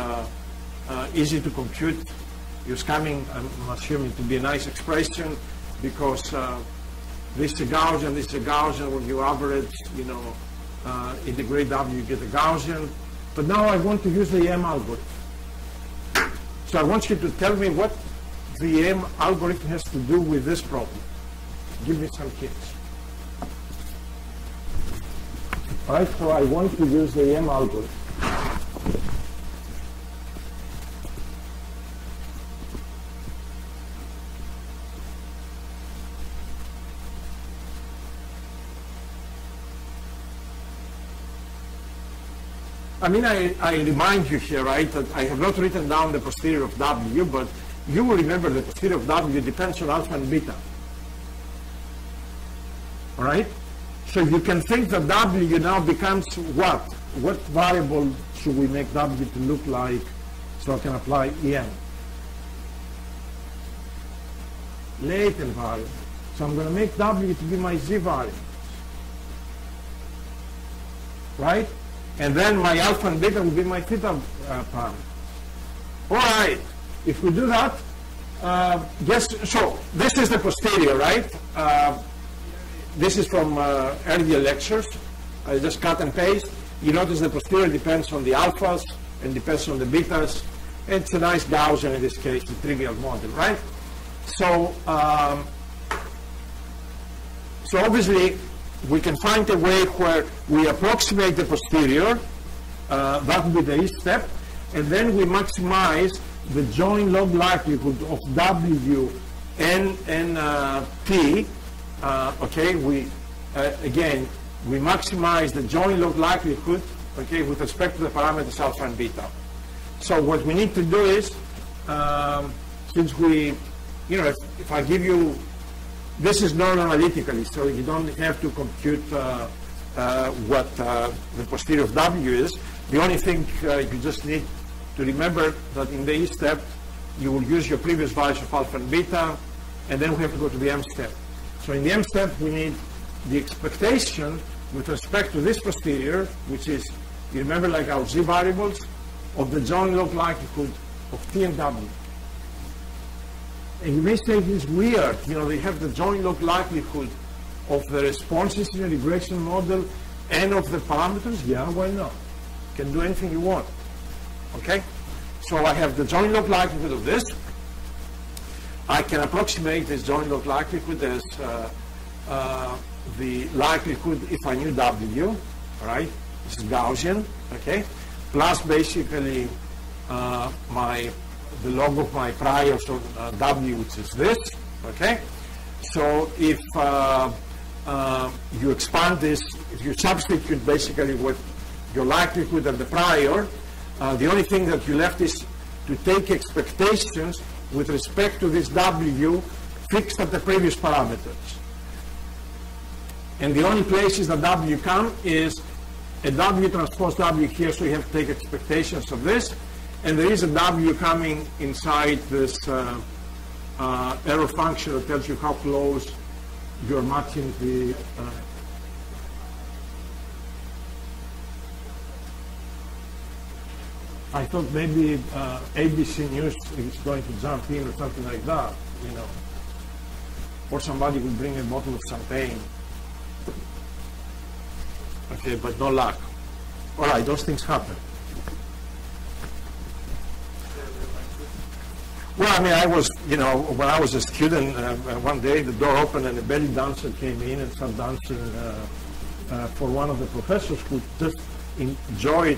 easy to compute. You're scamming, I'm assuming, to be a nice expression, because this is a Gaussian, this is a Gaussian. When you average, integrate W, you get a Gaussian. But now I want to use the M algorithm. So I want you to tell me what the M algorithm has to do with this problem. Give me some hints. All right, so I want to use the M algorithm. I mean, I remind you here, right, that I have not written down the posterior of W, but you will remember the posterior of W depends on alpha and beta. All right? So you can think that W now becomes what? What variable should we make W to look like so I can apply EM? Latent variable. So I'm going to make W to be my Z variable. Right? And then my alpha and beta will be my theta parameters. All right. If we do that, yes, so this is the posterior, right? This is from earlier lectures. I just cut and paste. You notice the posterior depends on the alphas and depends on the betas. It's a nice Gaussian in this case, the trivial model, right? So, so obviously, we can find a way where we approximate the posterior. That would be the east step. And then we maximize the joint log likelihood of W, N, and P. Okay, we, again, we maximize the joint log likelihood, okay, with respect to the parameters alpha and beta. So what we need to do is, since we, if I give you, this is non-analytically, so you don't have to compute what the posterior of W is. The only thing you just need to remember that in the E step, you will use your previous values of alpha and beta, and then we have to go to the M step. So in the M step, we need the expectation with respect to this posterior, which is, you remember, like our Z variables, of the joint log likelihood of T and W. And you may say it's weird, they have the joint log likelihood of the responses in a regression model and of the parameters. Yeah, why not? You can do anything you want. Okay? So I have the joint log likelihood of this. I can approximate this joint log likelihood as the likelihood if I knew W, right? This is Gaussian, okay? Plus basically the log of my priors on W, which is this, okay? So if you expand this, if you substitute basically with your likelihood and the prior, the only thing that you left is to take expectations with respect to this W fixed at the previous parameters. And the only places that W come is a W transpose W here, so you have to take expectations of this. And there is a W coming inside this error function that tells you how close you're matching the. I thought maybe ABC News is going to jump in or something like that, Or somebody will bring a bottle of champagne. Okay, but no luck. All right, those things happen. Well, I mean, I was, when I was a student, one day the door opened and a belly dancer came in and started dancing for one of the professors who just enjoyed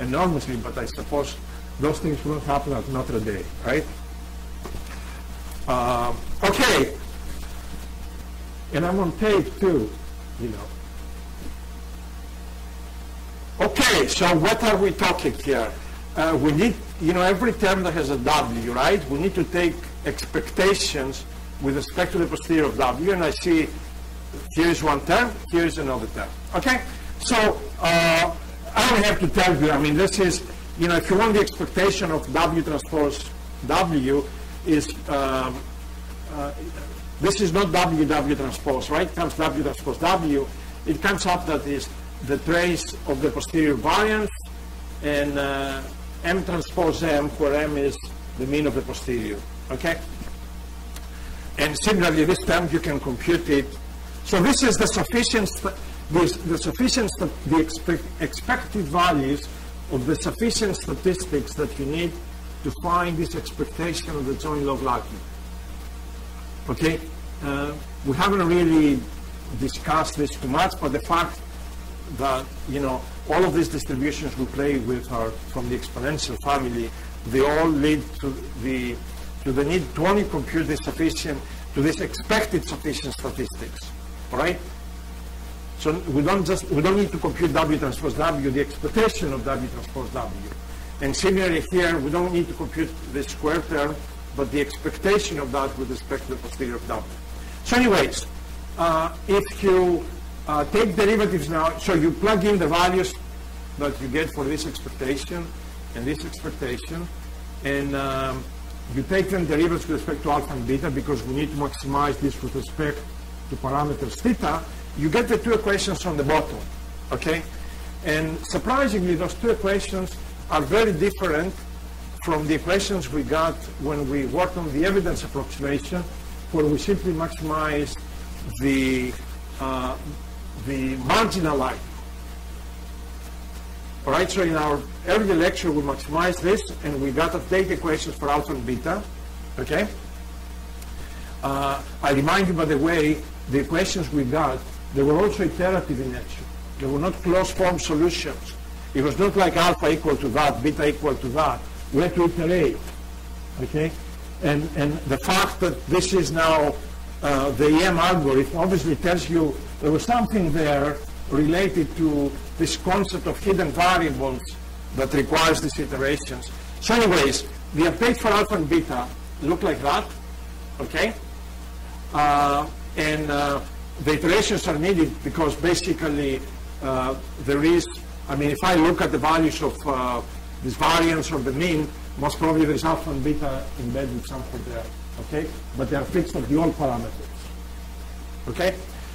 enormously, but I suppose Those things will happen at not a day, right? Okay. And I'm on page 2, you know. Okay, so what are we talking here? We need, you know, every term that has a W, right? We need to take expectations with respect to the posterior of W, and I see here's one term, here's another term, okay? So I don't have to tell you, I mean, this is, you know, if you want the expectation of W transpose W is, this is not W transpose, right? It comes W transpose W. It comes up that is the trace of the posterior variance and M transpose M, where M is the mean of the posterior, okay? And similarly, this term, you can compute it. So this is the expected values of the sufficient statistics that you need to find this expectation of the joint log likelihood. Okay, we haven't really discussed this too much, but the fact that, you know, all of these distributions we play with are from the exponential family. They all lead to the need to only compute the sufficient to this expected sufficient statistics. All right. So we don't need to compute W transpose W, the expectation of W transpose W. And similarly here, we don't need to compute the square term, but the expectation of that with respect to the posterior of W. So anyways, if you take derivatives now, so you plug in the values that you get for this expectation, and you take them derivatives with respect to alpha and beta, because we need to maximize this with respect to parameters theta. You get the two equations on the bottom, okay? And surprisingly, those two equations are very different from the equations we got when we worked on the evidence approximation, where we simply maximize the marginal likelihood. All right, so in our earlier lecture, we maximized this, and we got updated equations for alpha and beta, okay? I remind you, by the way, the equations we got, they were also iterative in nature. They were not closed-form solutions. It was not like alpha equal to that, beta equal to that. We had to iterate, okay? And the fact that this is now the EM algorithm obviously tells you there was something there related to this concept of hidden variables that requires these iterations. So anyways, the update for alpha and beta look like that, okay? And the iterations are needed because basically there is, I mean, if I look at the values of this variance of the mean, most probably there is alpha and beta embedded somewhere there, okay? But they are fixed at the old parameters, okay?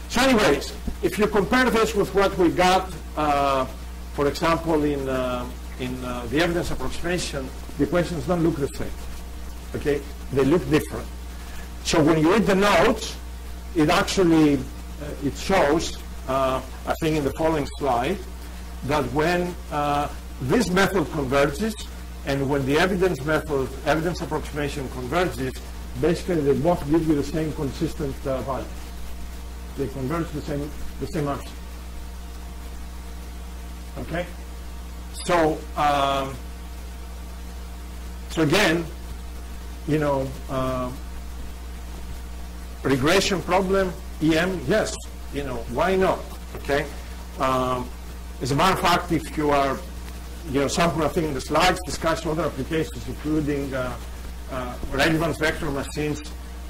So anyways, if you compare this with what we got, for example, in the evidence approximation, the equations don't look the same, okay? They look different. So when you read the notes, it actually, it shows, I think in the following slide, that when this method converges and when the evidence method, evidence approximation converges, basically they both give you the same consistent value. They converge the same answer. Okay? So, so again, you know, regression problem, EM, yes, you know, why not, okay? As a matter of fact, if you are, you know, some of the things in the slides discuss other applications, including relevance vector machines,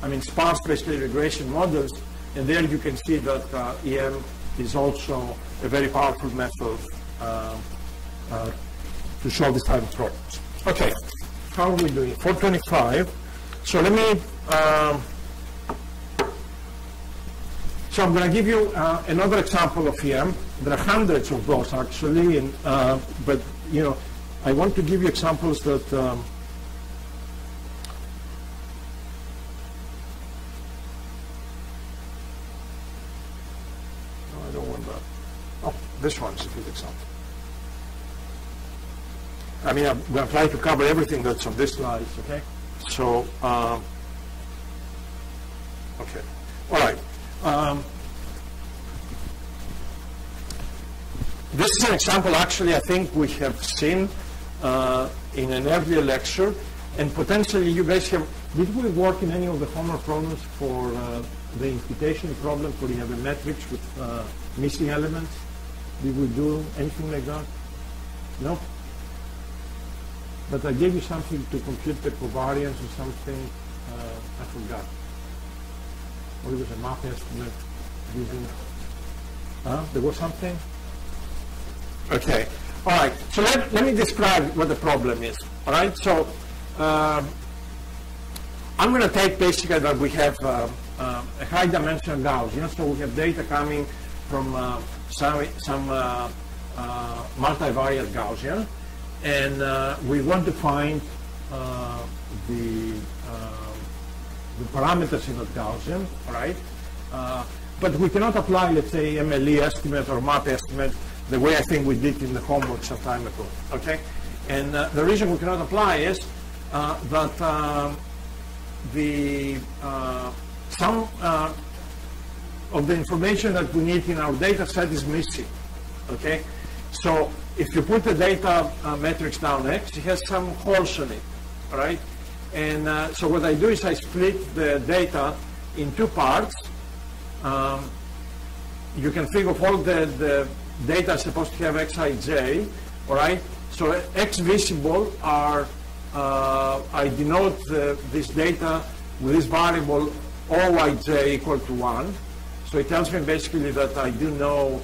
I mean, sparse basically regression models, and there you can see that EM is also a very powerful method to solve this type of problems. Okay, how are we doing? 425, so let me, so I'm going to give you another example of EM. There are hundreds of those actually, and, but you know, I want to give you examples that no, I don't want that. Oh, this one's a good example. I mean, I'm going to try to cover everything that's on this slide. Okay. So, okay, all right. This is an example, actually, I think we have seen in an earlier lecture, and potentially you guys have, did we work in any of the Homer problems for the imputation problem where you have a matrix with missing elements? Did we do anything like that? No? But I gave you something to compute the covariance or something, I forgot. Or it was a MAP estimate using, there was something? Okay, all right, so let me describe what the problem is, all right? So I'm gonna take basically that we have a high dimensional Gaussian, so we have data coming from some multivariate Gaussian, and we want to find the parameters in that Gaussian, right? But we cannot apply, let's say, MLE estimate or MAP estimate the way I think we did in the homework some time ago, okay? And the reason we cannot apply is that some of the information that we need in our data set is missing, okay? So if you put the data matrix down X, it has some holes in it, all right? And so what I do is I split the data in two parts. You can think of all the data is supposed to have Xij, all right? So X visible are, I denote this data with this variable Oij equal to 1. So it tells me basically that I do know,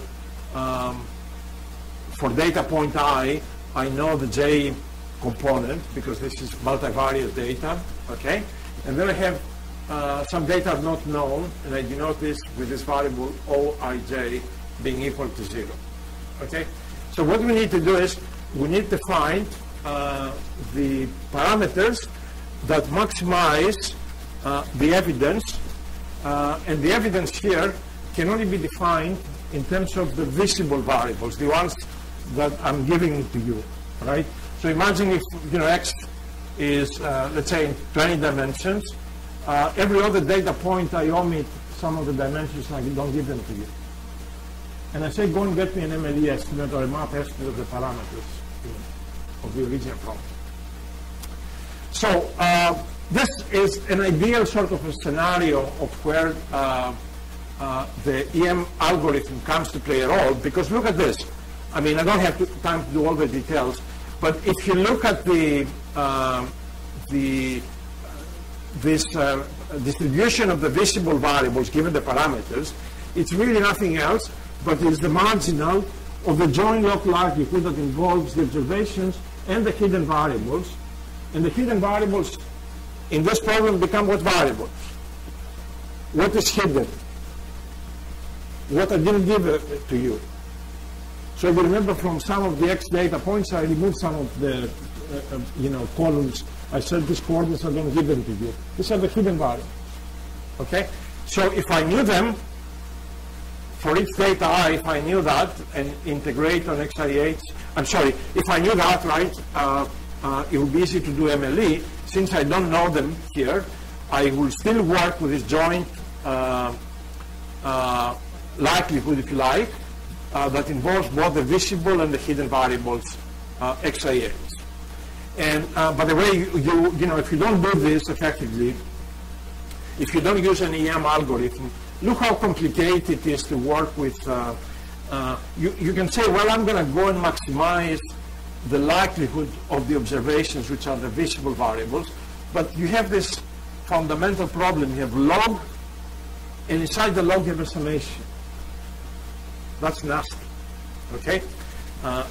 for data point I know the J component because this is multivariate data, okay? And then I have some data not known, and I denote this with this variable Oij being equal to 0, okay? So what we need to do is we need to find the parameters that maximize the evidence, and the evidence here can only be defined in terms of the visible variables, the ones that I'm giving to you, right? So imagine if, you know, X is, let's say, in 20 dimensions. Every other data point I omit some of the dimensions and I don't give them to you. And I say, go and get me an MLE estimate or a MAP estimate of the parameters of the original problem. So this is an ideal sort of a scenario of where the EM algorithm comes to play a role, because look at this. I mean, I don't have time to do all the details, but if you look at this distribution of the visible variables given the parameters, it's really nothing else but is the marginal of the joint log likelihood that involves the observations and the hidden variables, and the hidden variables in this problem become what variables? What is hidden? What I didn't give to you. So you remember from some of the X data points, I removed some of the, you know, columns. I said these coordinates are going to give them to you. These are the hidden variables, okay? So if I knew them, for each data I, if I knew that and integrate on XIH, I'm sorry, if I knew that, right, it would be easy to do MLE. Since I don't know them here, I will still work with this joint likelihood, if you like, that involves both the visible and the hidden variables, XIH. And by the way, you know, if you don't do this effectively, if you don't use an EM algorithm, look how complicated it is to work with. You can say, well, I'm going to go and maximize the likelihood of the observations, which are the visible variables, but you have this fundamental problem. You have log, and inside the log you have a summation. That's nasty, okay?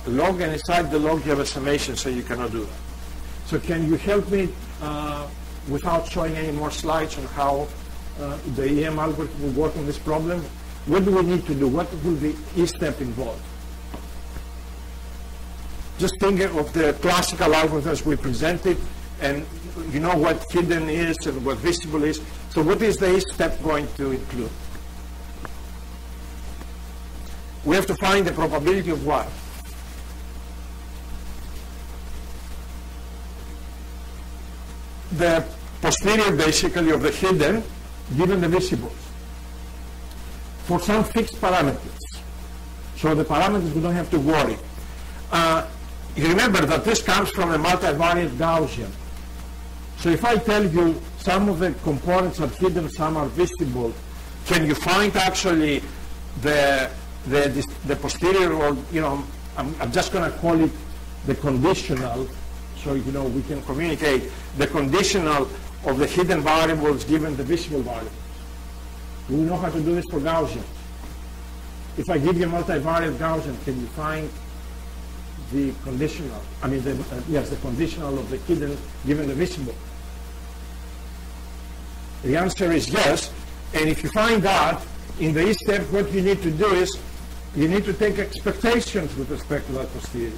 Log, and inside the log you have a summation, so you cannot do that. So can you help me without showing any more slides on how the EM algorithm will work on this problem? What do we need to do? What will the E-step involve? Just think of the classical algorithms we presented, and you know what hidden is and what visible is. So what is the E-step going to include? We have to find the probability of what? The posterior, basically, of the hidden given the visibles for some fixed parameters. So the parameters we don't have to worry. You remember that this comes from a multivariate Gaussian. So if I tell you some of the components are hidden, some are visible, can you find actually the posterior, or, you know, I'm just going to call it the conditional, so, you know, we can communicate the conditional of the hidden variables given the visible variables. Do we know how to do this for Gaussians? If I give you a multivariate Gaussian, can you find the conditional, I mean, yes, the conditional of the hidden given the visible? The answer is yes. And if you find that, in the E step, what you need to do is you need to take expectations with respect to that posterior.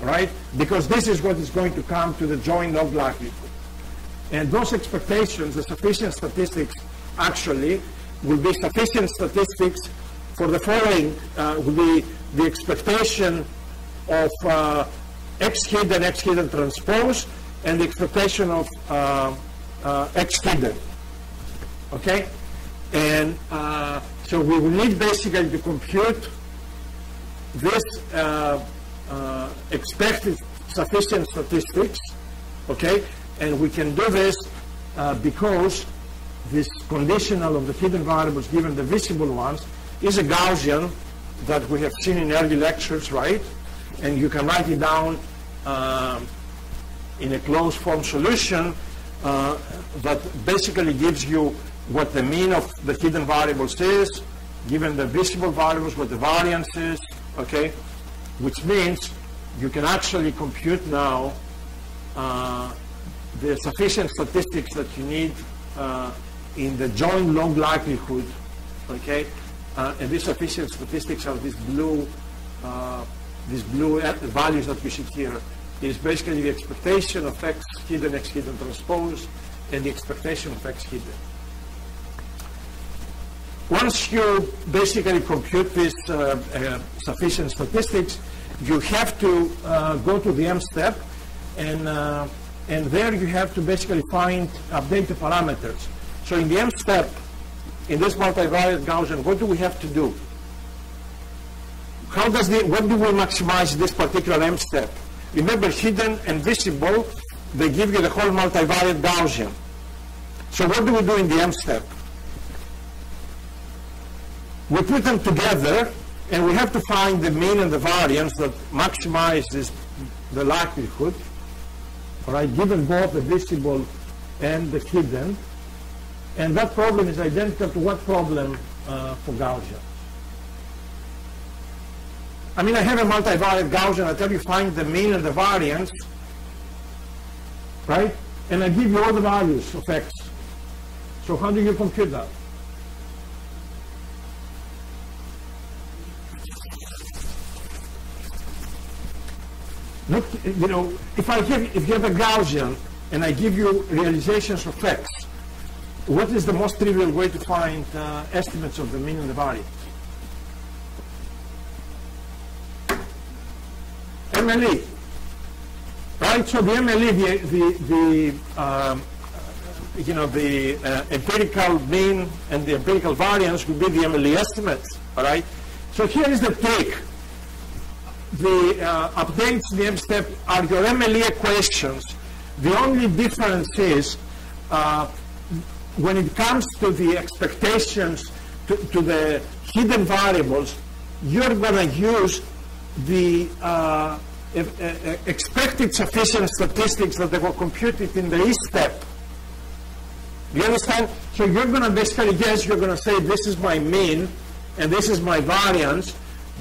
Right? Because this is what is going to come to the joint of likelihood. And those expectations, the sufficient statistics, actually, will be sufficient statistics for the following, will be the expectation of X hidden transpose, and the expectation of X hidden. Okay? And so we will need basically to compute this expected sufficient statistics, okay? And we can do this because this conditional of the hidden variables given the visible ones is a Gaussian that we have seen in early lectures, right? And you can write it down in a closed form solution that basically gives you what the mean of the hidden variables is, given the visible variables, what the variance is, okay? Which means you can actually compute now the sufficient statistics that you need in the joint log likelihood, okay? And these sufficient statistics are these blue values that we see here. Is basically the expectation of X hidden transpose, and the expectation of X hidden. Once you basically compute these sufficient statistics, you have to go to the M step, and there you have to basically find updated parameters. So in the M step, in this multivariate Gaussian, what do we have to do? How does what do we maximize this particular M step? Remember, hidden and visible, they give you the whole multivariate Gaussian. So what do we do in the M step? We put them together, and we have to find the mean and the variance that maximizes the likelihood, all right, given both the visible and the hidden. And that problem is identical to what problem for Gaussian? I mean, I have a multivariate Gaussian. I tell you find the mean and the variance, right? And I give you all the values of X. So how do you compute that? Look, you know, if you have a Gaussian and I give you realizations of X, what is the most trivial way to find estimates of the mean and the variance? MLE, right? So the MLE, the empirical mean and the empirical variance would be the MLE estimates, all right? So here is the trick. The updates, the M step, are your MLE equations. The only difference is when it comes to the expectations, to the hidden variables, you're going to use the expected sufficient statistics that they were computed in the E step. You understand? So you're going to basically guess, you're going to say this is my mean and this is my variance,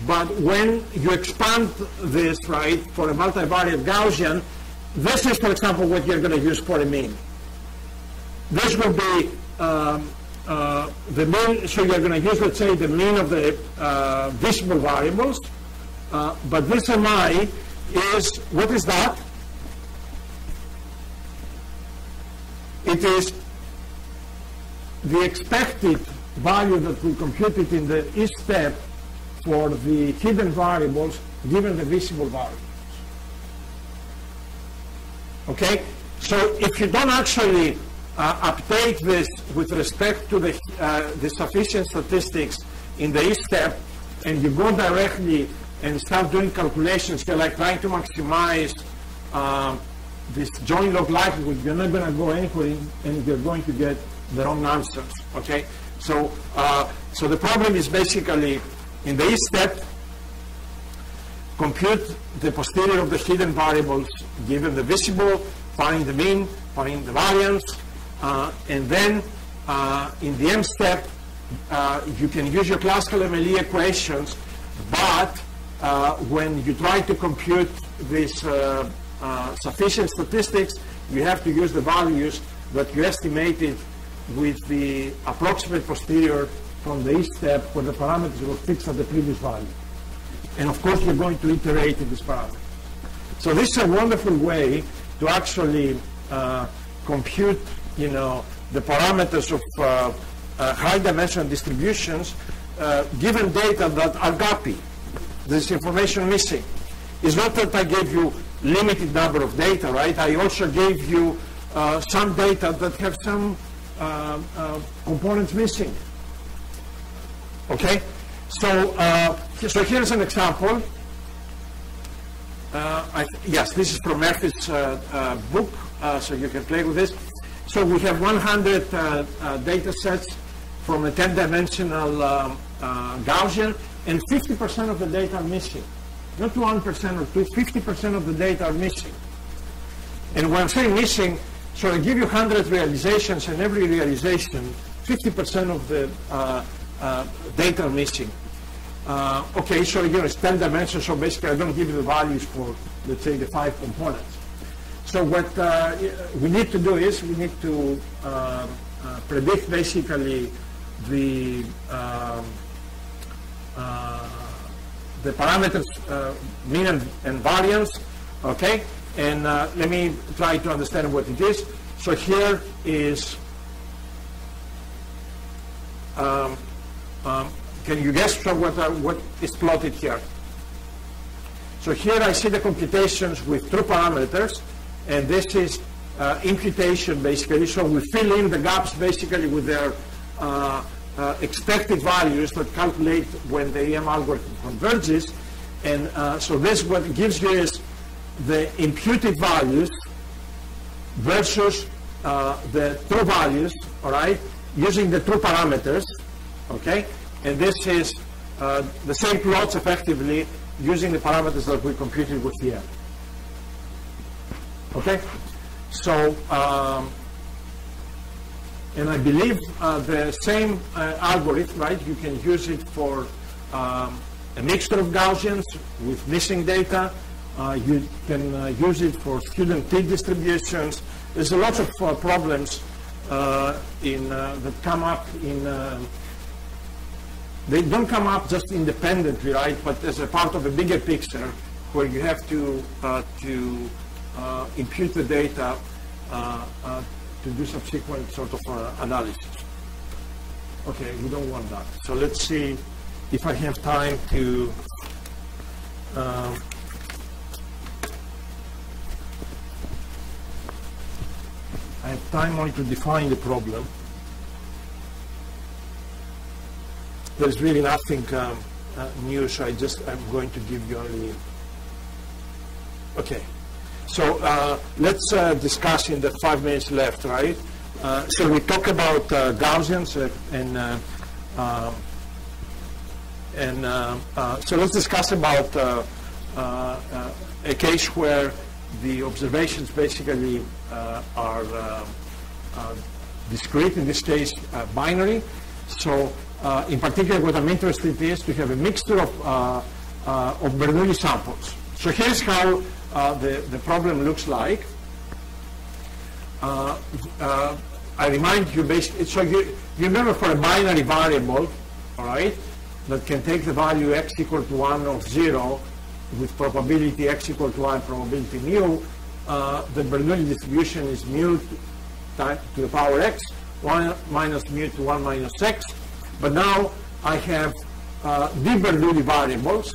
but when you expand this, right, for a multivariate Gaussian, this is, for example, what you're going to use for a mean. This will be the mean, so you're going to use, let's say, the mean of the visible variables. But this MI is, what is that? It is the expected value that we computed in the E step for the hidden variables given the visible variables. Okay? So if you don't actually update this with respect to the sufficient statistics in the E step, and you go directly and start doing calculations, like trying to maximize this joint log likelihood, you're not going to go anywhere and you're going to get the wrong answers, okay? So, so the problem is basically, in the each step, compute the posterior of the hidden variables, given the visible, find the mean, find the variance, and then in the M step, you can use your classical MLE equations, but when you try to compute these sufficient statistics, you have to use the values that you estimated with the approximate posterior from the each step where the parameters were fixed at the previous value. And of course, you're going to iterate in this parameter. So this is a wonderful way to actually compute, the parameters of high-dimensional distributions given data that are gappy. There's information missing. It's not that I gave you limited number of data, right? I also gave you some data that have some components missing. Okay? So, so here's an example. Yes, this is from Murphy's book, so you can play with this. So we have 100 data sets from a 10-dimensional Gaussian, and 50% of the data are missing. Not 1% or 2, 50% of the data are missing. And when I say missing, so I give you 100 realizations, and every realization, 50% of the data are missing. Okay, so again, it's 10 dimensions, so basically I don't give you the values for, let's say, the 5 components. So what we need to do is we need to predict basically the parameters mean and variance, okay? And let me try to understand what it is. So here is, can you guess what is plotted here? So here I see the computations with true parameters, and this is imputation basically. So we fill in the gaps basically with their expected values that calculate when the EM algorithm converges. And so this, what it gives you is the imputed values versus the true values, all right, using the true parameters, okay? And this is the same plots effectively using the parameters that we computed with the EM. Okay, so, and I believe the same algorithm, right? You can use it for a mixture of Gaussians with missing data. You can use it for student t-distributions. There's a lot of problems that come up in, they don't come up just independently, right? But as a part of a bigger picture where you have to impute the data to do subsequent sort of analysis. Okay, we don't want that. So let's see if I have time to I have time only to define the problem. There's really nothing new, so I'm going to give you only, okay. So let's discuss in the 5 minutes left, right? So we talk about Gaussians so let's discuss about a case where the observations basically are discrete, in this case binary. So in particular, what I'm interested in is to have a mixture of Bernoulli samples. So here's how the problem looks like. I remind you basically, so you remember for a binary variable, all right, that can take the value x equal to 1 or 0 with probability x equal to 1, probability mu, the Bernoulli distribution is mu to the power x, 1 minus mu to 1 minus x. But now I have the Bernoulli variables,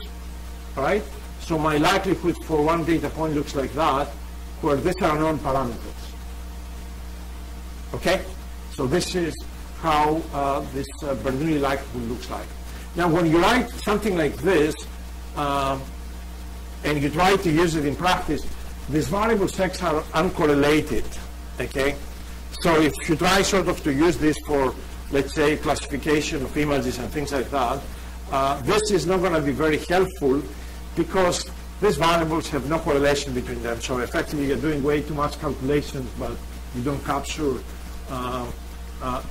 all right? So my likelihood for one data point looks like that, where these are known parameters. Okay? So this is how this Bernoulli likelihood looks like. Now when you write something like this, and you try to use it in practice, these variable sets are uncorrelated, okay? So if you try sort of to use this for, let's say, classification of images and things like that, this is not going to be very helpful because these variables have no correlation between them. So effectively, you're doing way too much calculations, but you don't capture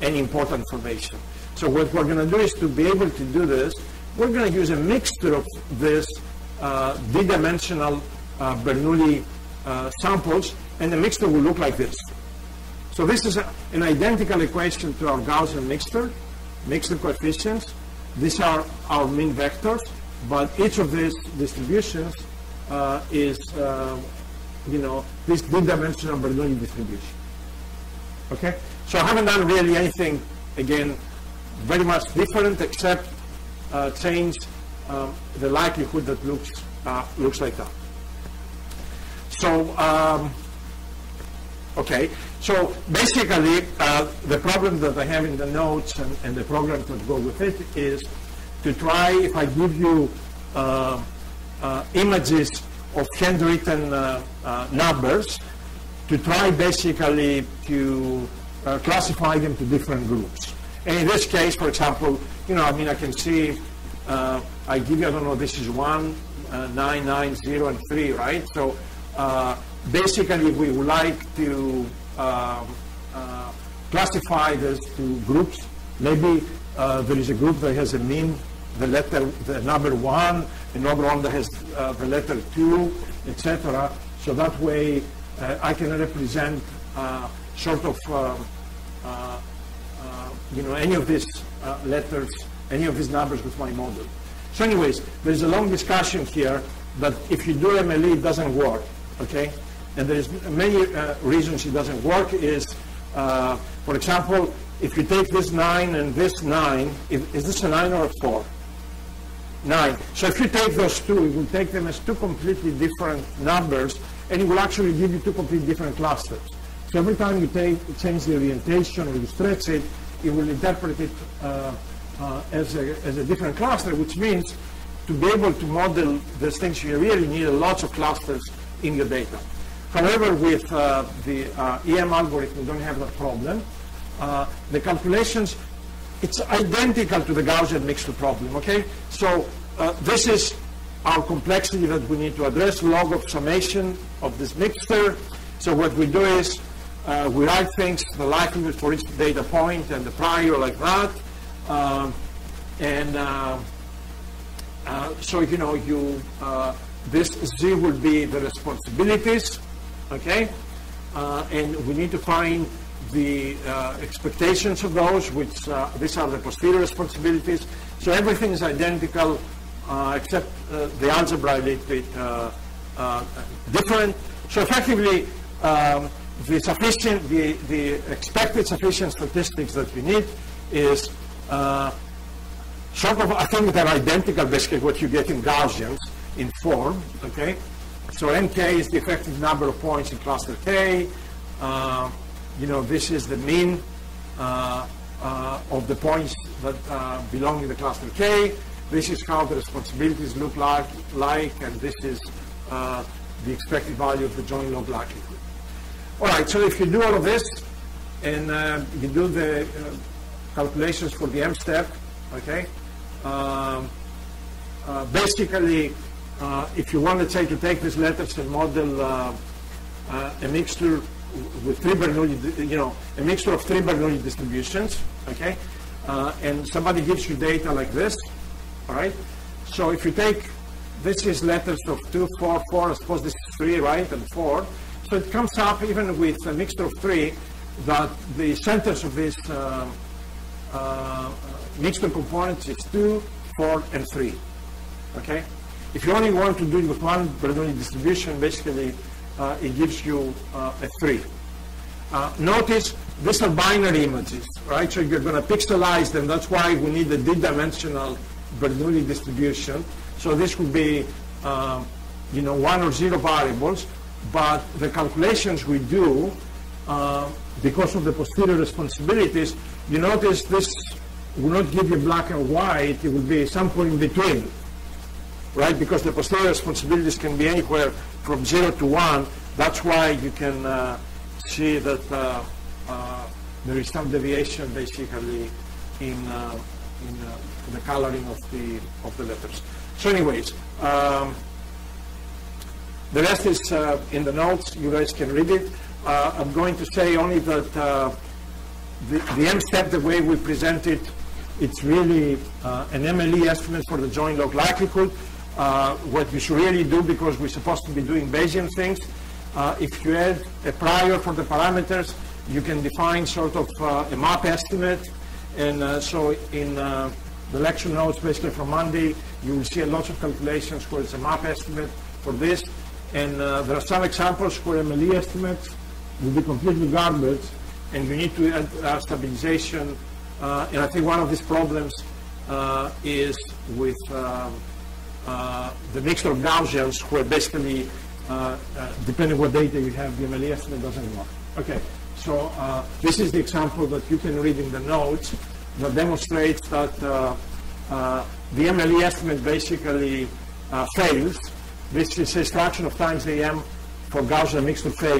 any important information. So what we're going to do is, to be able to do this, we're going to use a mixture of this d-dimensional Bernoulli samples, and the mixture will look like this. So this is an identical equation to our Gaussian mixture, mixture coefficients. These are our mean vectors, but each of these distributions is, you know, this d-dimensional Bernoulli distribution. Okay? So I haven't done really anything, again, very much different, except change the likelihood that looks like that. So, okay. So basically, the problem that I have in the notes and the programs that go with it is to try, if I give you images of handwritten numbers, to try basically to classify them to different groups. And in this case, for example, you know, I mean, I can see, I give you, I don't know, this is 1, 9, 9, 0, and 3, right? So basically, we would like to classify this to groups. Maybe there is a group that has a mean, the letter, the number 1, another one that has the letter 2, etc. So that way, I can represent sort of, you know, any of these letters, any of these numbers with my model. So anyways, there's a long discussion here that if you do MLE, it doesn't work, okay? And there's many reasons it doesn't work is, for example, if you take this 9 and this 9, is this a 9 or a 4? 9. So if you take those two, you will take them as two completely different numbers, and it will actually give you two completely different clusters. So every time you change the orientation or you stretch it, it will interpret it as a different cluster, which means to be able to model these things, you really need lots of clusters in your data. However, with the EM algorithm, you don't have that problem. The calculations, it's identical to the Gaussian mixture problem, okay? So this is our complexity that we need to address, log of summation of this mixture. So what we do is we write things, the likelihood for each data point and the prior like that. So, you know, you this Z will be the responsibilities, okay? And we need to find the expectations of those, which these are the posterior responsibilities. So everything is identical except the algebra a little bit different. So effectively, the expected sufficient statistics that you need is sort of, I think they're identical basically what you get in Gaussians in form, okay? So MK is the effective number of points in cluster K. You know, this is the mean of the points that belong in the cluster K. This is how the responsibilities look like and this is the expected value of the joint log likelihood. All right, so if you do all of this and you do the calculations for the M step, okay? Basically, if you want, let's say, to take these letters and model a mixture with three Bernoulli, you know, a mixture of three Bernoulli distributions, okay? And somebody gives you data like this, all right? So if you take, this is letters of 2, 4, 4, I suppose this is 3, right, and 4. So it comes up, even with a mixture of 3, that the centers of this mixture components is 2, 4, and 3, okay? If you only want to do it with one Bernoulli distribution, basically, it gives you a 3. Notice, these are binary images, right? So you're going to pixelize them. That's why we need a d-dimensional Bernoulli distribution. So this could be, you know, 1 or 0 variables. But the calculations we do, because of the posterior responsibilities, you notice this will not give you black and white. It will be somewhere in between. right? Because the posterior responsibilities can be anywhere from 0 to 1. That's why you can see that there is some deviation basically in the coloring of the letters. So, anyways, the rest is in the notes. You guys can read it. I'm going to say only that the M step, the way we present it, it's really an MLE estimate for the joint log likelihood. What you should really do, because we're supposed to be doing Bayesian things, if you add a prior for the parameters, you can define sort of a MAP estimate. And so in the lecture notes, basically from Monday, you will see lots of calculations where it's a MAP estimate for this. And there are some examples where MLE estimates will be completely garbage, and you need to add stabilization. And I think one of these problems is with the mixture of Gaussians, where basically, depending what data you have, the MLE estimate doesn't work. Okay, so this is the example that you can read in the notes that demonstrates that the MLE estimate basically fails. This is a fraction of times AM for Gaussian mixture fail.